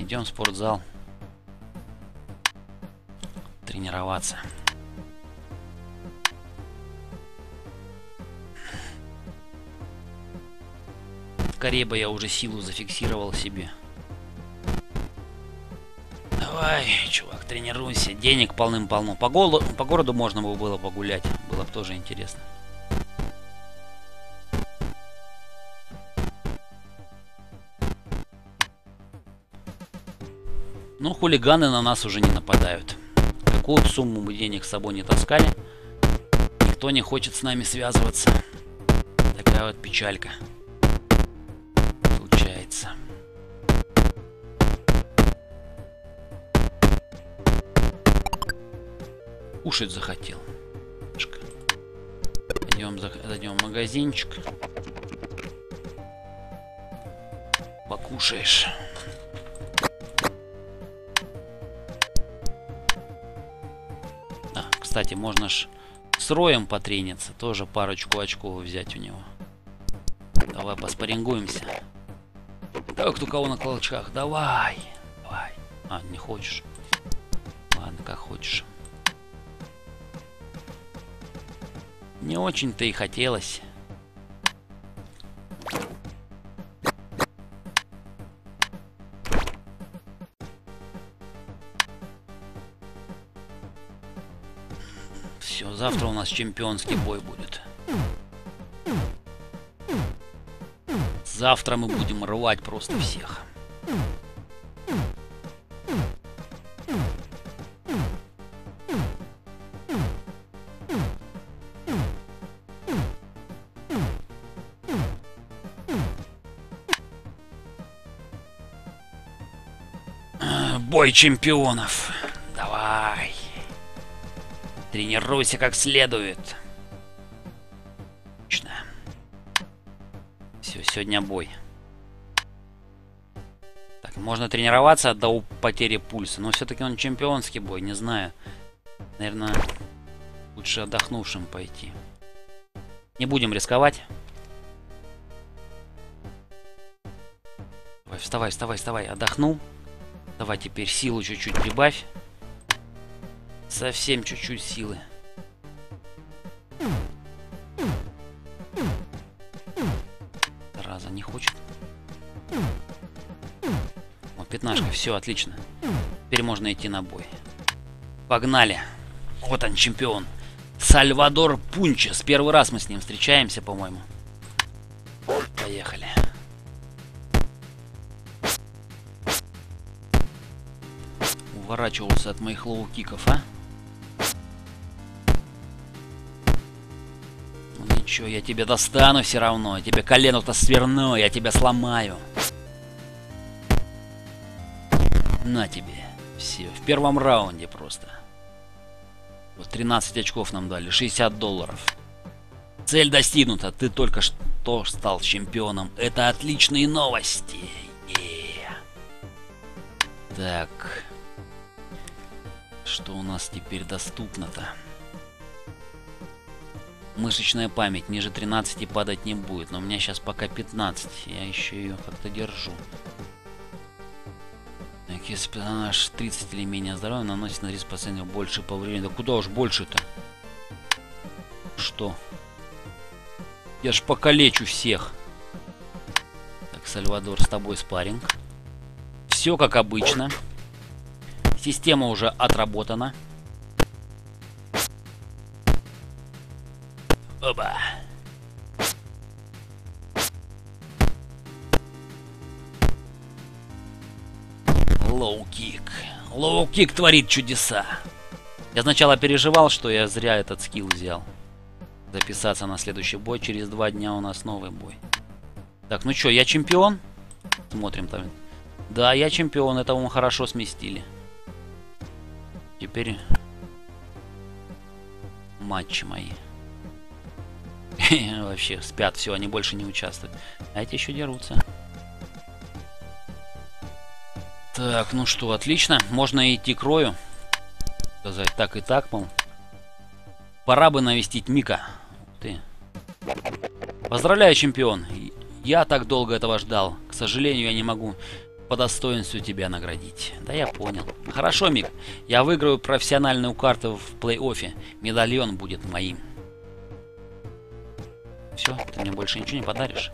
Идем в спортзал тренироваться. Скорее бы я уже силу зафиксировал себе. Давай, чувак, тренируйся. Денег полным-полно. По городу можно было погулять. Было бы тоже интересно. Ну, хулиганы на нас уже не нападают. Какую сумму мы денег с собой не таскали, никто не хочет с нами связываться. Такая вот печалька получается. Кушать захотел. Идем, зайдем в магазинчик. Покушаешь. Кстати, можно ж с Роем потрениться. Тоже парочку очков взять у него. Давай поспарингуемся. Так, кто кого на клочках? Давай. Давай. А, не хочешь? Ладно, как хочешь. Не очень-то и хотелось. Завтра у нас чемпионский бой будет. Завтра мы будем рвать просто всех. Бой чемпионов. Давай. Тренируйся как следует. Отлично. Все, сегодня бой. Так, можно тренироваться до потери пульса. Но все-таки он чемпионский бой, не знаю. Наверное, лучше отдохнувшим пойти. Не будем рисковать. Давай, вставай, вставай, вставай. Отдохнул. Давай теперь силу чуть-чуть прибавь. Совсем чуть-чуть силы. Раза не хочет. О, пятнашка, все, отлично. Теперь можно идти на бой. Погнали. Вот он, чемпион. Сальвадор Пунчес. Первый раз мы с ним встречаемся, по-моему. Поехали. уворачивался от моих лоу-киков, а? Ну ничего, я тебя достану все равно. Я тебе колено-то сверну, я тебя сломаю. На тебе. Все. В первом раунде просто. Вот 13 очков нам дали. $60. Цель достигнута. Ты только что стал чемпионом. Это отличные новости. Так, что у нас теперь доступно-то? Мышечная память ниже 13 падать не будет, но у меня сейчас пока 15, я еще ее как-то держу. Так, если персонаж 30 или менее здоровья, наносит на 30% больше повреждений. Да куда уж больше-то? Что? Я ж покалечу всех. Так, Сальвадор, с тобой спарринг. Все как обычно. Система уже отработана. Оба. Лоу-кик. Лоу-кик творит чудеса. Я сначала переживал, что я зря этот скилл взял. Записаться на следующий бой. Через 2 дня у нас новый бой. Так, ну что, я чемпион? Смотрим там. Да, я чемпион, этого мы хорошо сместили. Теперь матчи мои. Вообще, спят, все, они больше не участвуют. А эти еще дерутся. Так, ну что, отлично. Можно идти к Рою. Сказать так и так, мол. Пора бы навестить Мика. Ух ты. Поздравляю, чемпион. Я так долго этого ждал. К сожалению, я не могу по достоинству тебя наградить. Да я понял. Хорошо, Мик. Я выиграю профессиональную карту в плей-оффе. Медальон будет моим. Все, ты мне больше ничего не подаришь.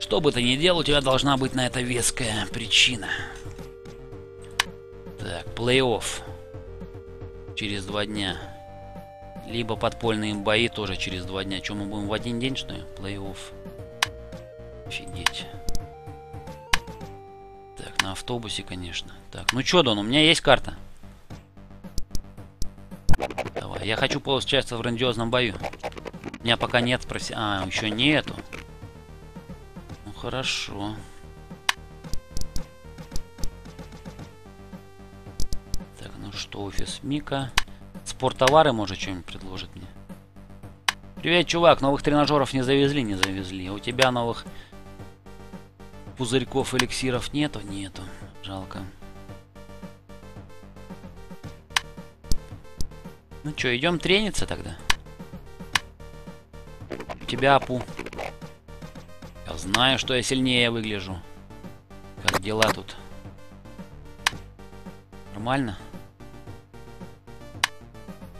Что бы ты ни делал, у тебя должна быть на это веская причина. Так, плей-офф. Через 2 дня. Либо подпольные бои тоже через 2 дня. Что, мы будем в один день, что ли? Плей-офф. Офигеть. Так, на автобусе, конечно. Так, ну чё, Дон, у меня есть карта. Давай, я хочу поучаствовать в грандиозном бою. У меня пока нет профессионального... А, еще нету. Ну, хорошо. Так, ну что, офис Мика. Спорттовары, может, что-нибудь предложит мне? Привет, чувак, новых тренажеров не завезли, У тебя новых... пузырьков, эликсиров нету? Нету. Жалко. Ну чё, идем трениться тогда? У тебя апу. Я знаю, что я сильнее выгляжу. Как дела тут? Нормально?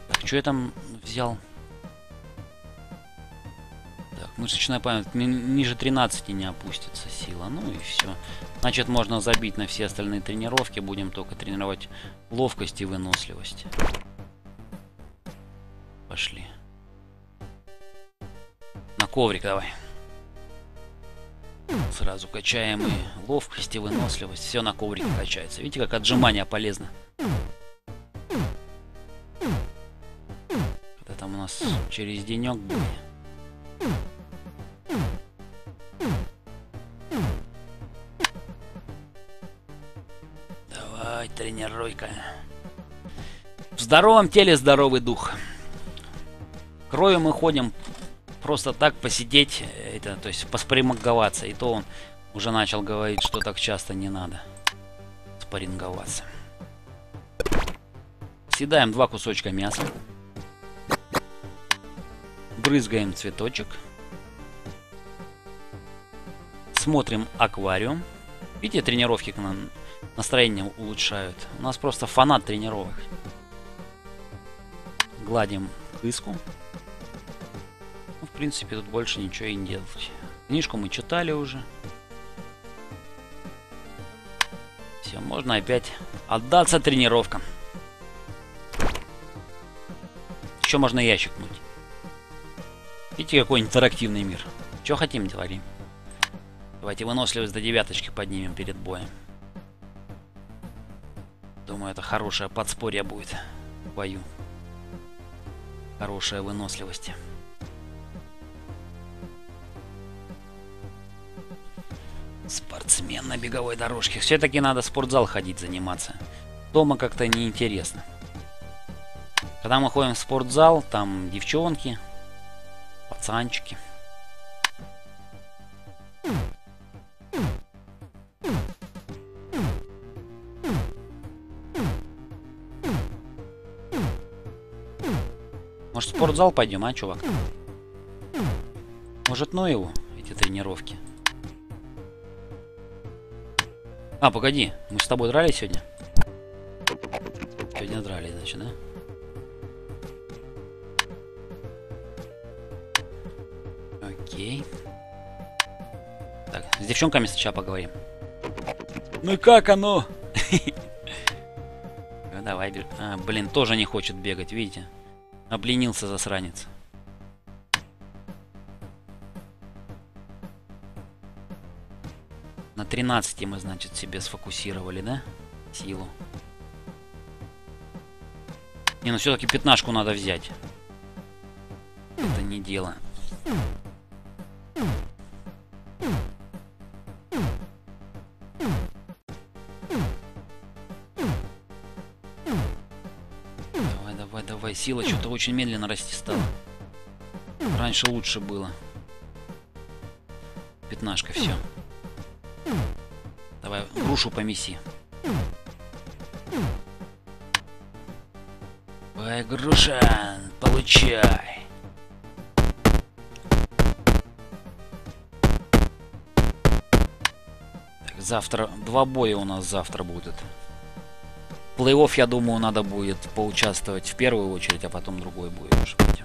Так, чё я там взял? Мышечная память ниже 13 не опустится сила. Ну и все. Значит, можно забить на все остальные тренировки. Будем только тренировать ловкость и выносливость. Пошли. На коврик давай. Сразу качаем и ловкость, и выносливость. Все на коврике качается. Видите, как отжимание полезно. Это там у нас через денек будет. Тренировка. В здоровом теле здоровый дух. К Рою мы ходим просто так посидеть, это, то есть поспаринговаться. И то он уже начал говорить, что так часто не надо спарринговаться. Съедаем 2 кусочка мяса. Брызгаем цветочек. Смотрим аквариум. Видите, тренировки к нам... настроение улучшают. У нас просто фанат тренировок. Гладим киску. Ну, в принципе, тут больше ничего и не делать. Книжку мы читали уже. Все, можно опять отдаться тренировкам. Еще можно ящик пнуть. Видите, какой интерактивный мир. Что хотим, говорим. Давайте выносливость до 9 поднимем перед боем. Думаю, это хорошее подспорье будет в бою. Хорошая выносливость. Спортсмен на беговой дорожке. Все-таки надо в спортзал ходить, заниматься. Дома как-то неинтересно. Когда мы ходим в спортзал, там девчонки, пацанчики. Может, в спортзал пойдем, а, чувак? Может, ну его, эти тренировки. А, погоди, мы с тобой дрались сегодня? Сегодня дрались, значит, да? Окей. Так, с девчонками сначала поговорим. Ну как оно? Давай, бег. А, блин, тоже не хочет бегать, видите? Обленился засранец. На 13 мы, значит, себе сфокусировали, да? Силу. Не, ну все-таки пятнашку надо взять. Это не дело. Сила что-то очень медленно расти стала. Раньше лучше было. Пятнашка, все. Давай, грушу помеси. Ой, груша, получай. Так, завтра, 2 боя у нас завтра будет. Плей-офф, я думаю, надо будет поучаствовать в первую очередь, а потом другой будет, может быть.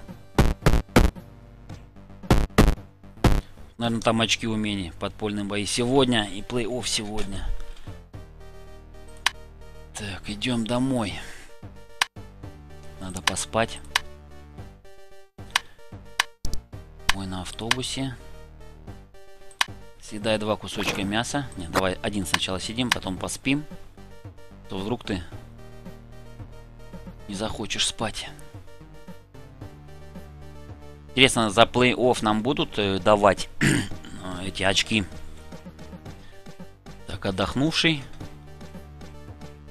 Наверное, там очки умений. Подпольные бои сегодня и плей-офф сегодня. Так, идем домой. Надо поспать. Мой на автобусе. Съедай 2 кусочка мяса. Нет, давай один сначала сидим, потом поспим. То вдруг ты не захочешь спать. Интересно, за плей-офф нам будут давать эти очки? Так, отдохнувший.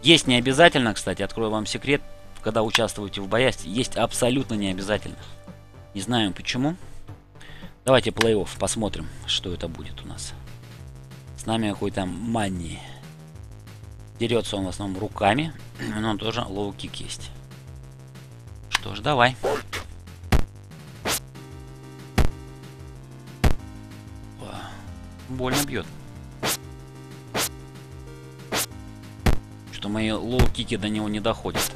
Есть не обязательно, кстати, открою вам секрет. Когда участвуете в боях, есть абсолютно не обязательно. Не знаем почему. Давайте плей-офф, посмотрим, что это будет у нас. С нами какой-то Манни. Дерется он в основном руками, но тоже лоу-кик есть. Что ж, давай. Больно бьет. Что мои лоу-кики до него не доходят.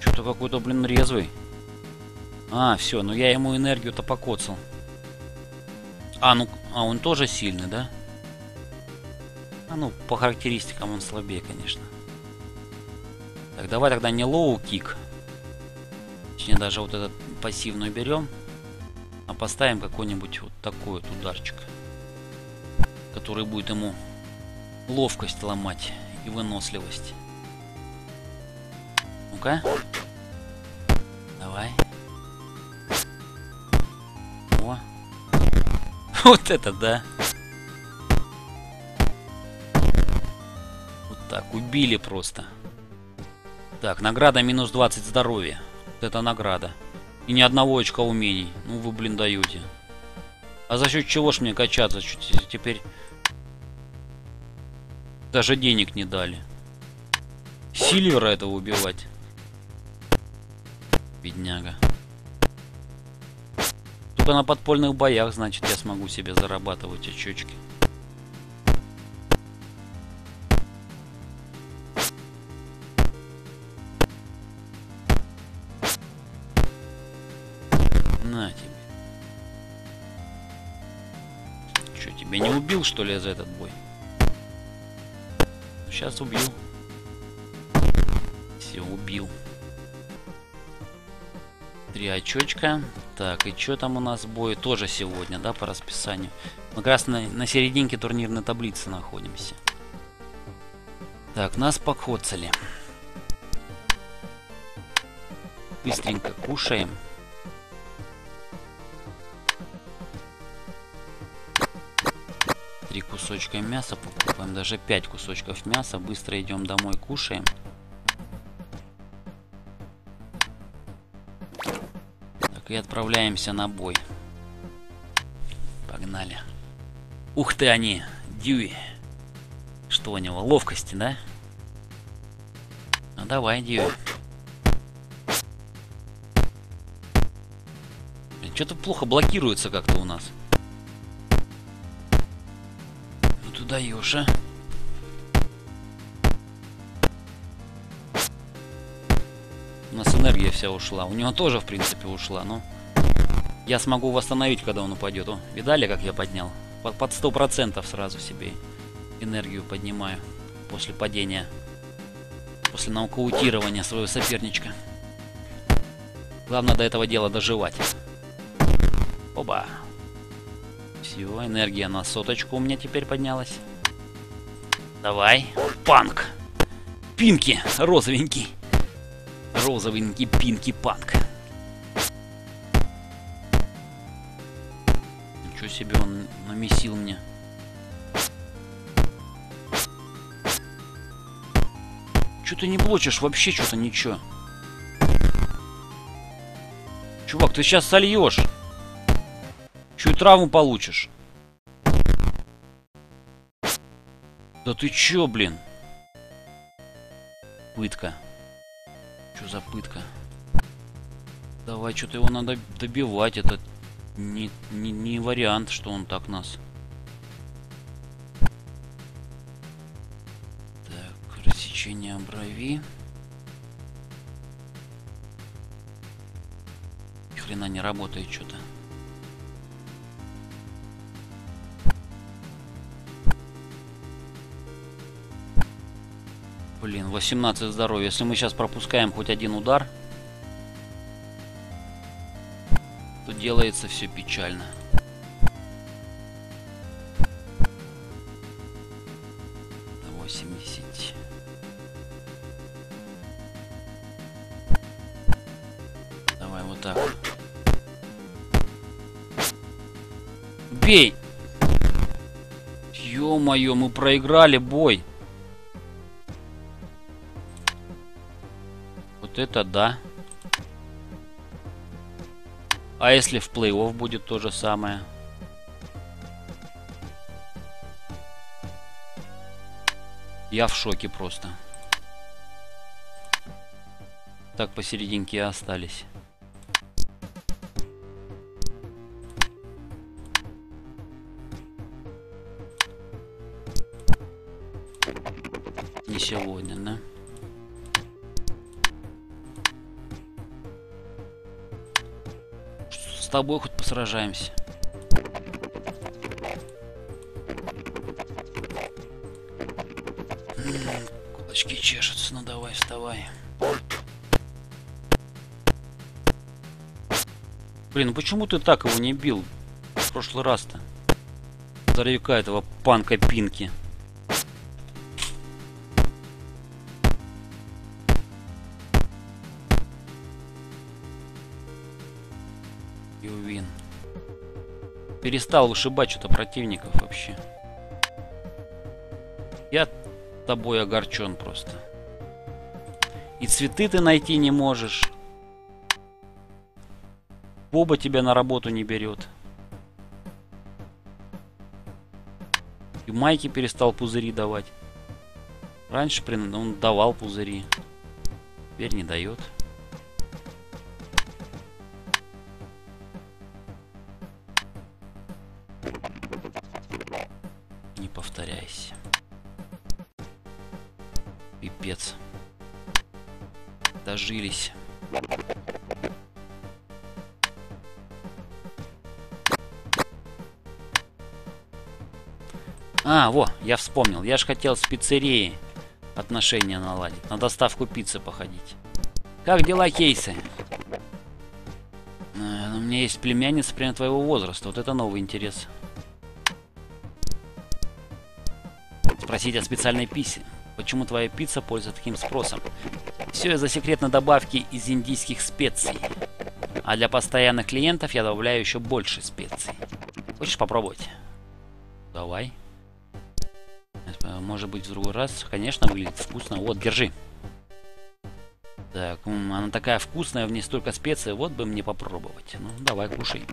Что-то какой-то, блин, резвый. А, все, ну я ему энергию-то покоцал. А, ну, а он тоже сильный, да? А, ну, по характеристикам он слабее, конечно. Так, давай тогда не лоу-кик. Точнее, даже вот этот пассивную берем. А поставим какой-нибудь вот такой вот ударчик. Который будет ему ловкость ломать и выносливость. Ну-ка. Давай. Вот это да. Вот так, убили просто. Так, награда минус 20 здоровья. Вот это награда. И ни одного очка умений. Ну вы, блин, даете. А за счет чего ж мне качаться? Теперь даже денег не дали. Сильвера этого убивать. Бедняга. На подпольных боях, значит, я смогу себе зарабатывать очечки. На тебе. Что, тебя не убил, что ли, за этот бой? Сейчас убью. Все, убил. 3 очечка. Так, и что там у нас бой? Тоже сегодня, да, по расписанию. Мы как раз на серединке турнирной таблицы находимся. Так, нас покоцали. Быстренько кушаем. Три кусочка мяса покупаем, даже 5 кусочков мяса. Быстро идем домой, кушаем. Так, и отправляемся на бой. Погнали. Ух ты они, Дьюи. Что у него, ловкости, да? Ну давай, Дьюи. Что-то плохо блокируется как-то у нас. Ну ты даешь, а? У нас энергия вся ушла. У него тоже, в принципе, ушла. Но я смогу восстановить, когда он упадет. О, видали, как я поднял? Под 100% сразу себе энергию поднимаю. После падения. После нокаутирования своего соперничка. Главное до этого дела доживать. Оба. Все, энергия на соточку у меня теперь поднялась. Давай. Панк. Пинки. Розовенький. Розовенький пинки панк. Ничего себе он намесил мне. Че ты не блочишь вообще, что-то ничего. Чувак, ты сейчас сольешь. Чуть травму получишь. Да ты чё, блин? Пытка. Чё за пытка? Давай, что-то его надо добивать. Это не вариант, что он так нас. Так, рассечение брови. Ни хрена не работает что-то. Блин, 18 здоровья. Если мы сейчас пропускаем хоть один удар, то делается все печально. До 80. Давай вот так. Бей! Ё-моё, мы проиграли бой. Это да. А если в плей-офф будет то же самое? Я в шоке просто. Так посерединке и остались. Не сегодня, да? С тобой хоть посражаемся. Кулачки чешутся. Ну давай, вставай. Блин, почему ты так его не бил в прошлый раз-то? Здоровяка этого панка пинки. Перестал вышибать что-то противников вообще. Я тобой огорчен просто. И цветы ты найти не можешь. Боба тебя на работу не берет. И Майки перестал пузыри давать. Раньше он давал пузыри. Теперь не дает. Дожились. А, во, я вспомнил. Я же хотел с пиццерией отношения наладить. На доставку пиццы походить. Как дела, Кейси? У меня есть племянница примерно твоего возраста. Вот это новый интерес. Спросить о специальной пицце. Почему твоя пицца пользуется таким спросом? Все из-за секретной добавки из индийских специй. А для постоянных клиентов я добавляю еще больше специй. Хочешь попробовать? Давай. Может быть в другой раз. Конечно, выглядит вкусно. Вот, держи. Так, она такая вкусная, в ней столько специй. Вот бы мне попробовать. Ну, давай, кушай.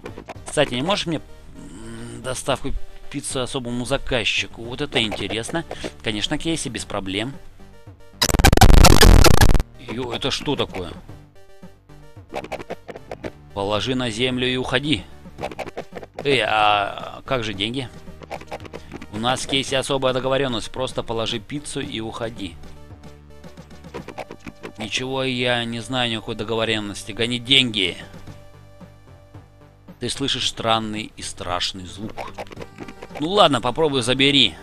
Кстати, не можешь мне доставку пиццу особому заказчику? Вот это интересно. Конечно, Кейси, без проблем. Ё, это что такое? Положи на землю и уходи. Эй, а как же деньги? У нас с Кейси особая договоренность. Просто положи пиццу и уходи. Ничего, я не знаю никакой договоренности. Гони деньги. Ты слышишь странный и страшный звук. Ну ладно, попробуй забери.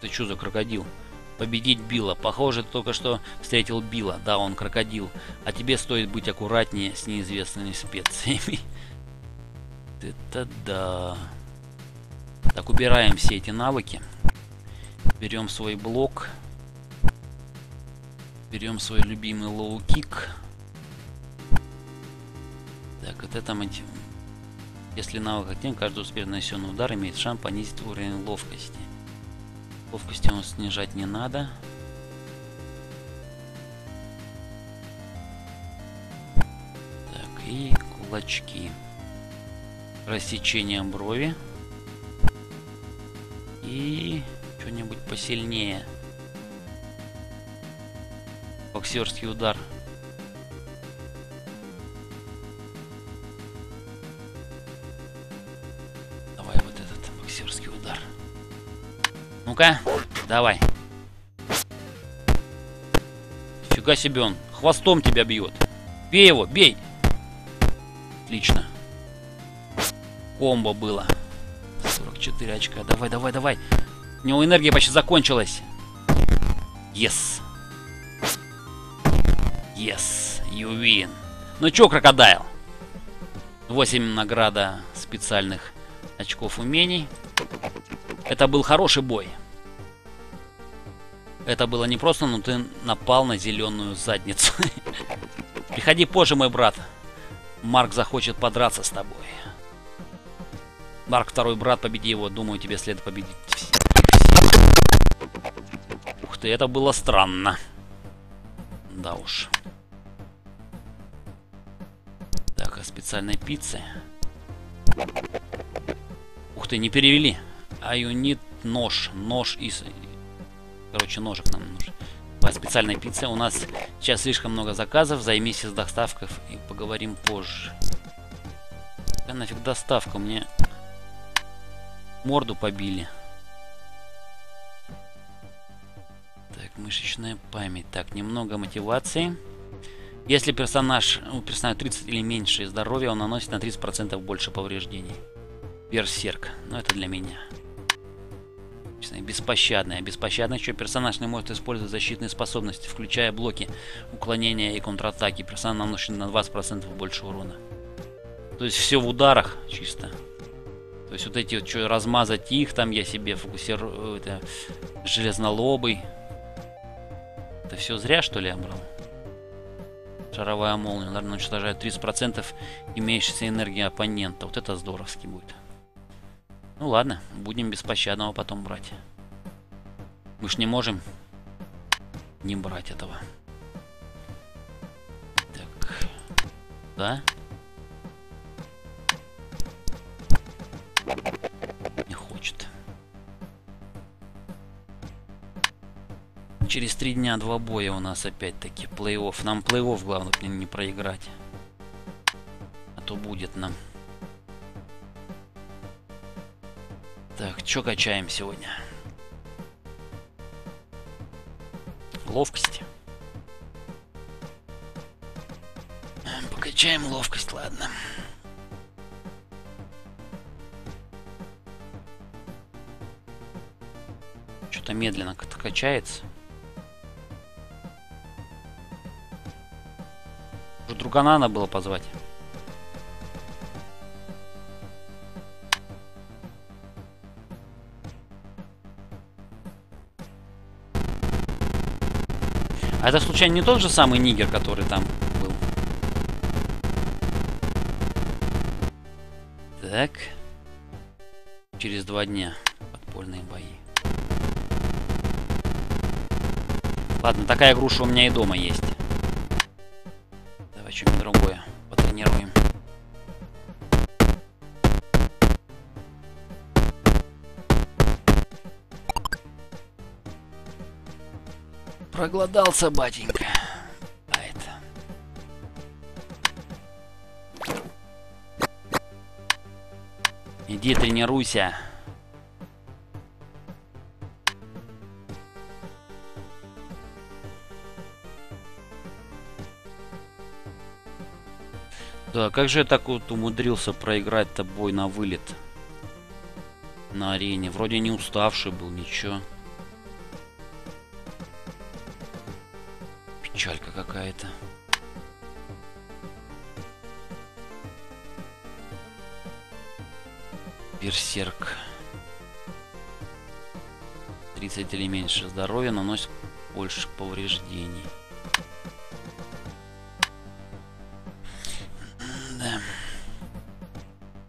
Ты что за крокодил? Победить Билла. Похоже, ты только что встретил Билла. Да, он крокодил. А тебе стоит быть аккуратнее с неизвестными специями. Это да. Так, убираем все эти навыки. Берем свой блок. Берем свой любимый лоу-кик. Так, вот это мы... Если навык один, каждый успешно нанесенный удар имеет шанс понизить уровень ловкости. Ловкости он снижать не надо. Так, и кулачки. Рассечение брови. И что-нибудь посильнее. Боксерский удар. Давай вот этот боксерский удар. Ну-ка, давай. Фига себе, он хвостом тебя бьет. Бей его, бей. Отлично. Комбо было. 44 очка. Давай, давай, давай. У него энергия почти закончилась. Yes. Yes, you win. Ну чё, крокодайл? 8 награда специальных очков умений. Это был хороший бой. Это было непросто, но ты напал на зеленую задницу. Приходи позже, мой брат. Марк захочет подраться с тобой. Марк, второй брат, победи его. Думаю, тебе следует победить. Ух ты, это было странно. Да уж. Так, а специальной пиццы. Ух ты, не перевели. А юнит нож. Нож из... Короче, ножик нам нужен. По специальной пицце. У нас сейчас слишком много заказов. Займись с доставкой и поговорим позже. Да нафиг доставка мне... Морду побили. Так, мышечная память. Так, немного мотивации. Если персонаж, у персонажа 30 или меньше здоровья, он наносит на 30% больше повреждений. Берсерк. Но это для меня. Беспощадная. Беспощадная, что персонаж не может использовать защитные способности, включая блоки, уклонения и контратаки. Персонаж наносит на 20% больше урона. То есть все в ударах чисто. То есть вот эти вот, что размазать их, там я себе фокусирую, это железнолобый. Это все зря, что ли, я брал? Шаровая молния, наверное, уничтожает 30% имеющейся энергии оппонента. Вот это здоровски будет. Ну ладно, будем беспощадного потом брать. Мы ж не можем не брать этого. Так, да. Не хочет. Через 3 дня 2 боя у нас опять-таки. Плей-офф. Нам плей-офф главное не проиграть. А то будет нам. Так, чё качаем сегодня? Ловкость. Покачаем ловкость, ладно. Медленно как-то качается. Уже друга надо было позвать. А это случайно не тот же самый нигер, который там был? Так. Через 2 дня подпольные бои. Ладно, такая груша у меня и дома есть. Давай что-нибудь другое потренируем. Проголодался, батенька. А это... Иди тренируйся. Да, как же я так вот умудрился проиграть-то бой на вылет на арене? Вроде не уставший был, ничего. Печалька какая-то. Берсерк. 30 или меньше здоровья наносит больше повреждений. Да.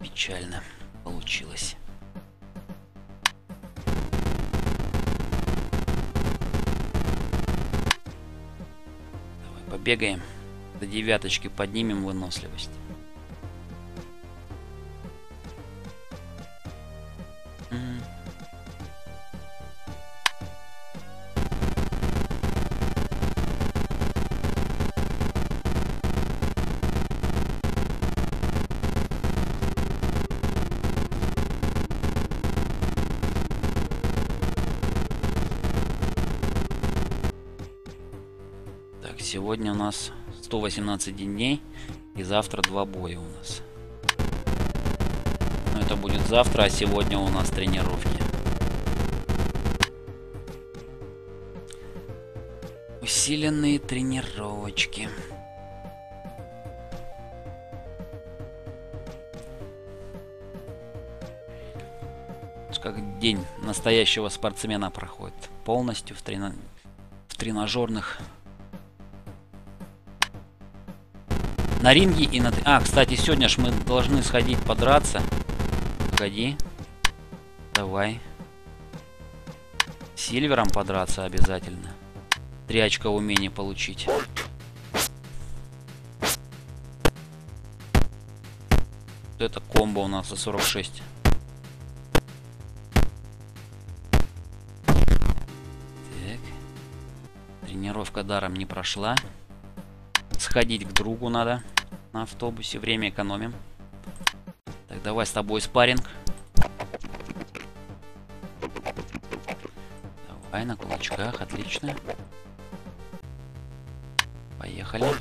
Печально получилось. Бегаем, до 9 поднимем выносливость. Сегодня у нас 118 дней, и завтра 2 боя у нас. Но это будет завтра, а сегодня у нас тренировки. Усиленные тренировочки. Как день настоящего спортсмена проходит. Полностью в тренажерных... На ринге и на... А, кстати, сегодня ж мы должны сходить подраться. Погоди. Давай. С Сильвером подраться обязательно. 3 очка умения получить. Вот это комбо у нас за 46. Так. Тренировка даром не прошла. Сходить к другу надо на автобусе. Время экономим. Так, давай с тобой спарринг. Давай на кулачках. Отлично. Поехали.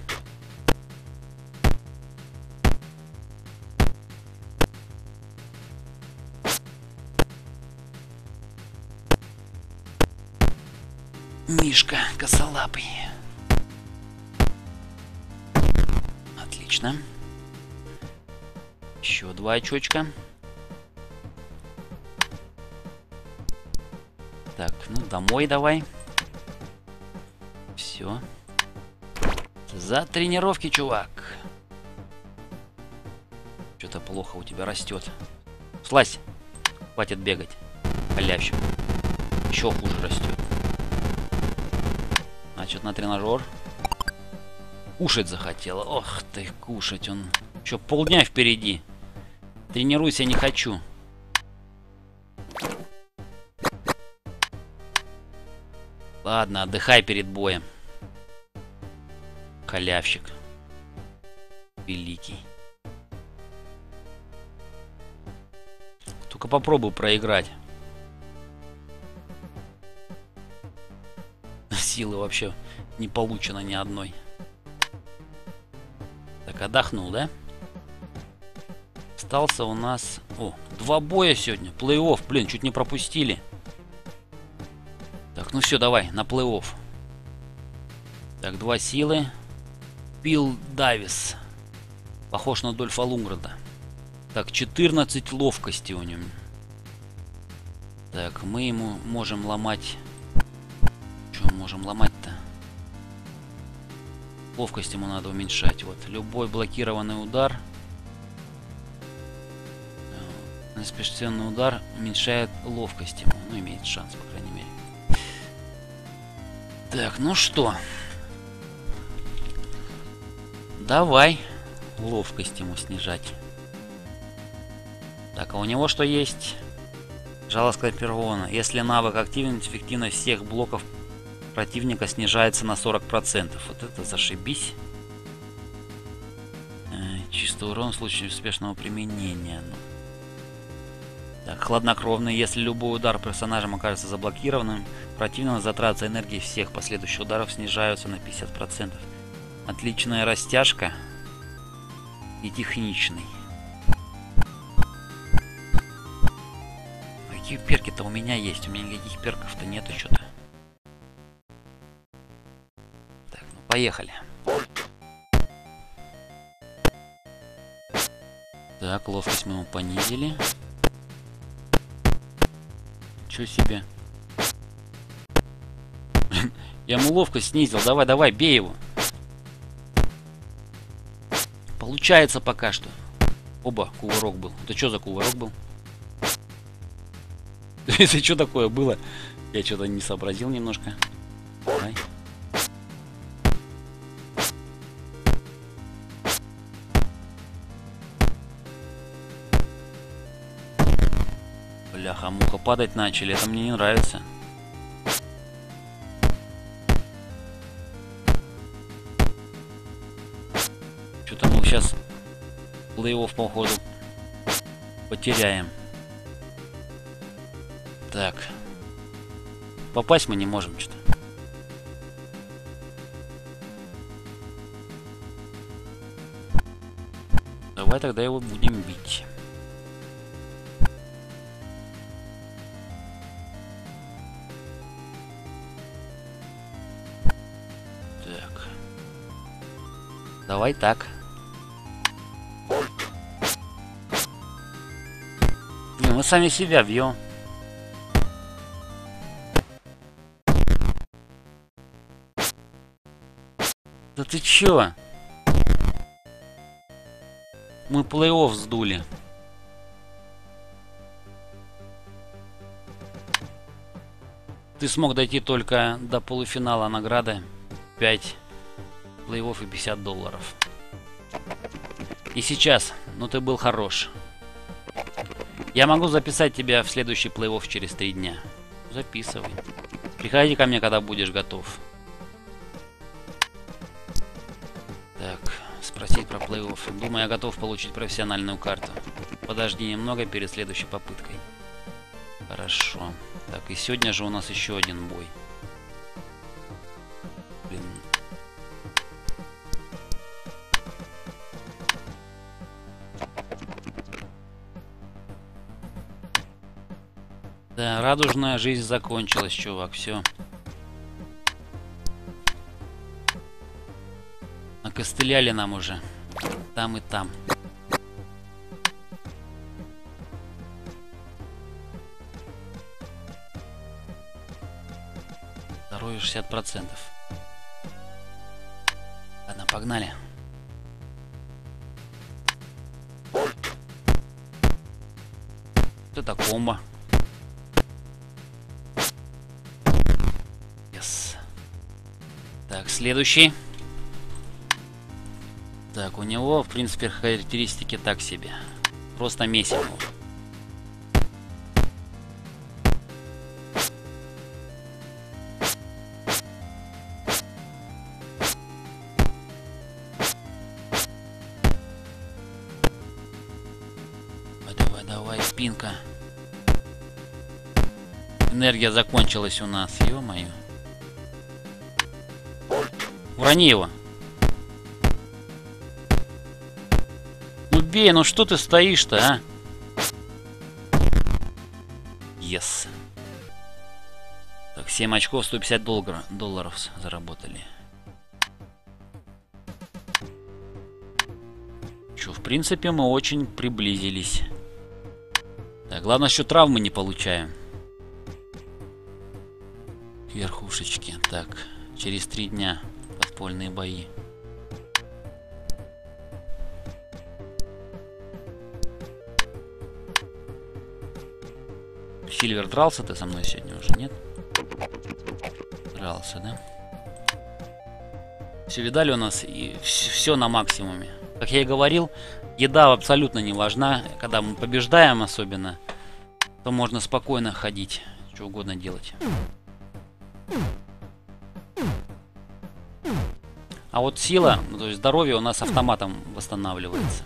Мишка косолапый. Отлично. Еще 2 очочка. Так, ну домой давай. Все. За тренировки, чувак. Что-то плохо у тебя растет. Слазь. Хватит бегать. Халявщик. Еще хуже растет. Значит, на тренажер. Кушать захотела. Ох ты, кушать он. Еще полдня впереди. Тренируйся, не хочу. Ладно, отдыхай перед боем. Халявщик. Великий. Только попробуй проиграть. Силы вообще не получено ни одной. Отдохнул, да? Остался у нас... О, 2 боя сегодня. Плей-офф, блин, чуть не пропустили. Так, ну все, давай, на плей-офф. Так, 2 силы. Пил Давис. Похож на Дольфа Лунграда. Так, 14 ловкости у него. Так, мы ему можем ломать... Что можем ломать-то? ловкость ему надо уменьшать. Вот любой блокированный удар, неспешный удар уменьшает ловкость ему, ну, имеет шанс, по крайней мере. Так, ну что, давай ловкость ему снижать. Так, а у него что есть? Жало Скорпиона. Если навык активен, эффективность всех блоков противника снижается на 40%. Вот это зашибись. Чистый урон в случае успешного применения. Так, хладнокровный. Если любой удар персонажем окажется заблокированным, противного затраты энергии всех последующих ударов снижаются на 50%. Отличная растяжка и техничный. Какие перки-то у меня есть? У меня никаких перков-то нету что-то. Так, ну поехали. Так, ловкость мы ему понизили. Чё себе. Я ему ловкость снизил. Давай, давай, бей его. Получается пока что. Оба, кувырок был. Это что за кувырок был? Если что такое было, я что-то не сообразил немножко. Давай. Бляха, муха, падать начали, это мне не нравится. Что-то мы сейчас плей-офф, походу, потеряем. Так. Попасть мы не можем что-то. Давай тогда его будем бить. Так. Давай так. Не, мы сами себя бьем. Да ты чё? Мы плей-офф сдули. Ты смог дойти только до полуфинала, награды 5 плей-офф и $50. И сейчас, ну ты был хорош. Я могу записать тебя в следующий плей-офф через 3 дня. Записывай. Приходи ко мне, когда будешь готов. Спросить про плей-офф. Думаю, я готов получить профессиональную карту. Подожди немного перед следующей попыткой. Хорошо. Так, и сегодня же у нас еще один бой. Блин. Да, радужная жизнь закончилась, чувак. Все. Костыляли нам уже. Там и там. Здоровье 60%. Ладно, погнали. Вот это комбо. Yes. Так, следующий. Так, у него, в принципе, характеристики так себе. Просто месим его. Давай, давай, давай, спинка. Энергия закончилась у нас, ё-моё. Урони его. Бей, ну что ты стоишь-то, а? Yes. Так, 7 очков, $150 заработали. Чё, в принципе, мы очень приблизились. Так, главное, что травмы не получаем. Верхушечки. Так, через 3 дня подпольные бои. Сильвер, дрался ты со мной сегодня уже, нет? Дрался, да? Все видали у нас, и все на максимуме. Как я и говорил, еда абсолютно не важна. Когда мы побеждаем особенно, то можно спокойно ходить, что угодно делать. А вот сила, то есть здоровье у нас автоматом восстанавливается.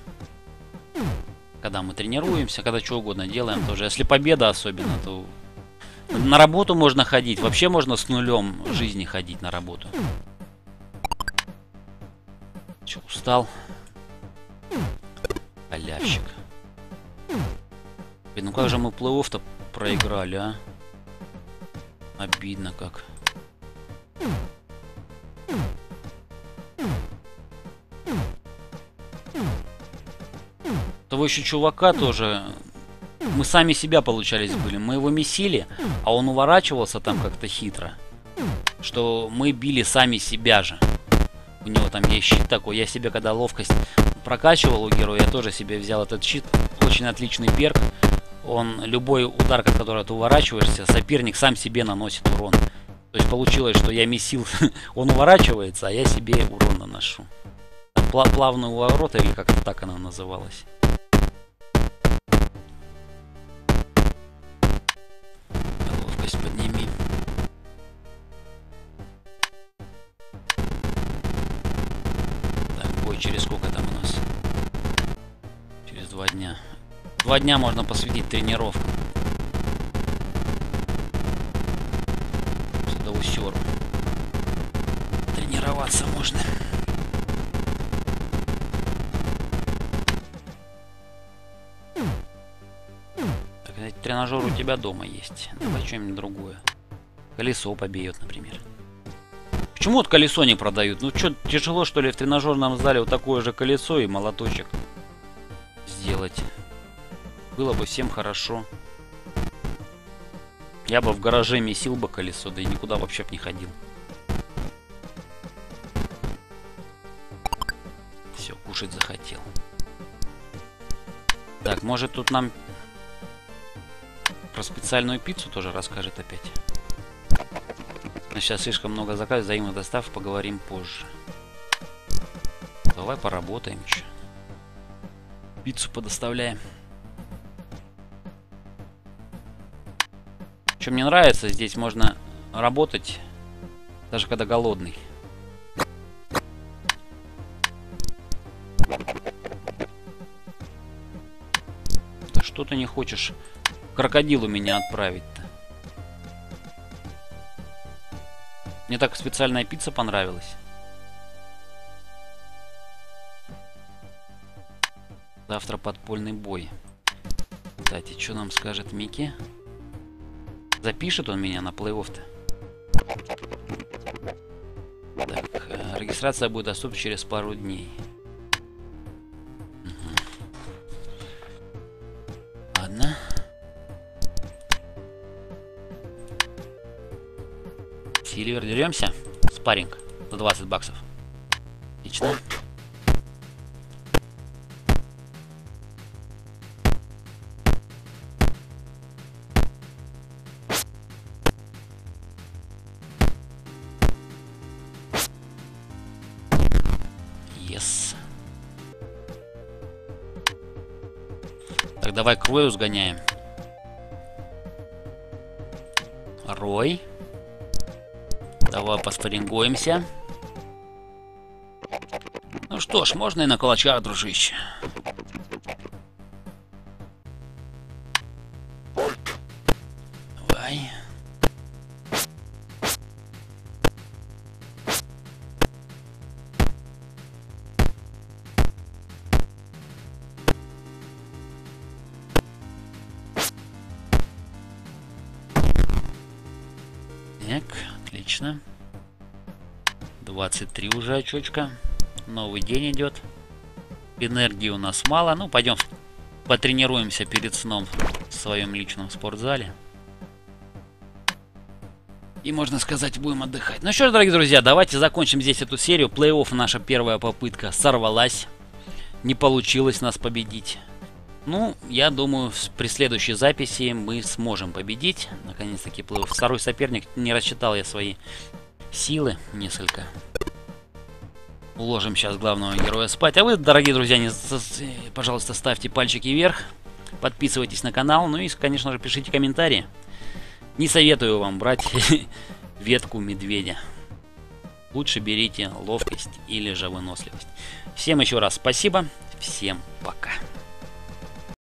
Когда мы тренируемся, когда что угодно делаем тоже. Если победа особенно, то на работу можно ходить. Вообще можно с нулем жизни ходить на работу. Че, устал? Халявщик. Блин, ну как же мы плей-офф-то проиграли, а? Обидно как. Того еще чувака тоже, мы сами себя получались были, мы его месили, а он уворачивался там как-то хитро, что мы били сами себя же. У него там есть щит такой, я себе когда ловкость прокачивал у героя, я тоже себе взял этот щит, очень отличный перк, он любой удар, от которого ты уворачиваешься, соперник сам себе наносит урон. То есть получилось, что я месил, он уворачивается, а я себе урон наношу. Плавные увороты, или как-то так она называлась. Подними. Так, бой через сколько там у нас? Через 2 дня. 2 дня можно посвятить тренировкам. Сюда усеру. Тренироваться можно. Тренажер у тебя дома есть. Давай что-нибудь другое. Колесо побьет, например. Почему вот колесо не продают? Ну что, тяжело что ли в тренажерном зале вот такое же колесо и молоточек сделать? Было бы всем хорошо. Я бы в гараже месил бы колесо, да и никуда вообще бы не ходил. Все, кушать захотел. Так, может тут нам... Про специальную пиццу тоже расскажет опять. Но сейчас слишком много заказов, взаимодостав, поговорим позже. Давай поработаем еще. Пиццу подоставляем. Что мне нравится, здесь можно работать, даже когда голодный. Да что ты не хочешь... Крокодилу меня отправить-то. Мне так специальная пицца понравилась. Завтра подпольный бой. Кстати, что нам скажет Микки? Запишет он меня на плей-офф-то? Так, регистрация будет доступна через пару дней. Сильвер, деремся? Спарринг за 20 баксов. Отлично. Yes. Так, давай к Рою сгоняем. Рой. Давай поспарингуемся. Ну что ж, можно и на кулача, дружище. Давай. Так, отлично. 23 уже очочка. Новый день идет. Энергии у нас мало. Ну, пойдем потренируемся перед сном в своем личном спортзале. И, можно сказать, будем отдыхать. Ну что ж, дорогие друзья, давайте закончим здесь эту серию. Плей-офф, наша первая попытка сорвалась. Не получилось нас победить. Ну, я думаю, при следующей записи мы сможем победить. Наконец-таки плыву. Второй соперник, не рассчитал я свои силы несколько. Уложим сейчас главного героя спать. А вы, дорогие друзья, пожалуйста, ставьте пальчики вверх. Подписывайтесь на канал. Ну и, конечно же, пишите комментарии. Не советую вам брать ветку медведя. Лучше берите ловкость или же выносливость. Всем еще раз спасибо. Всем пока.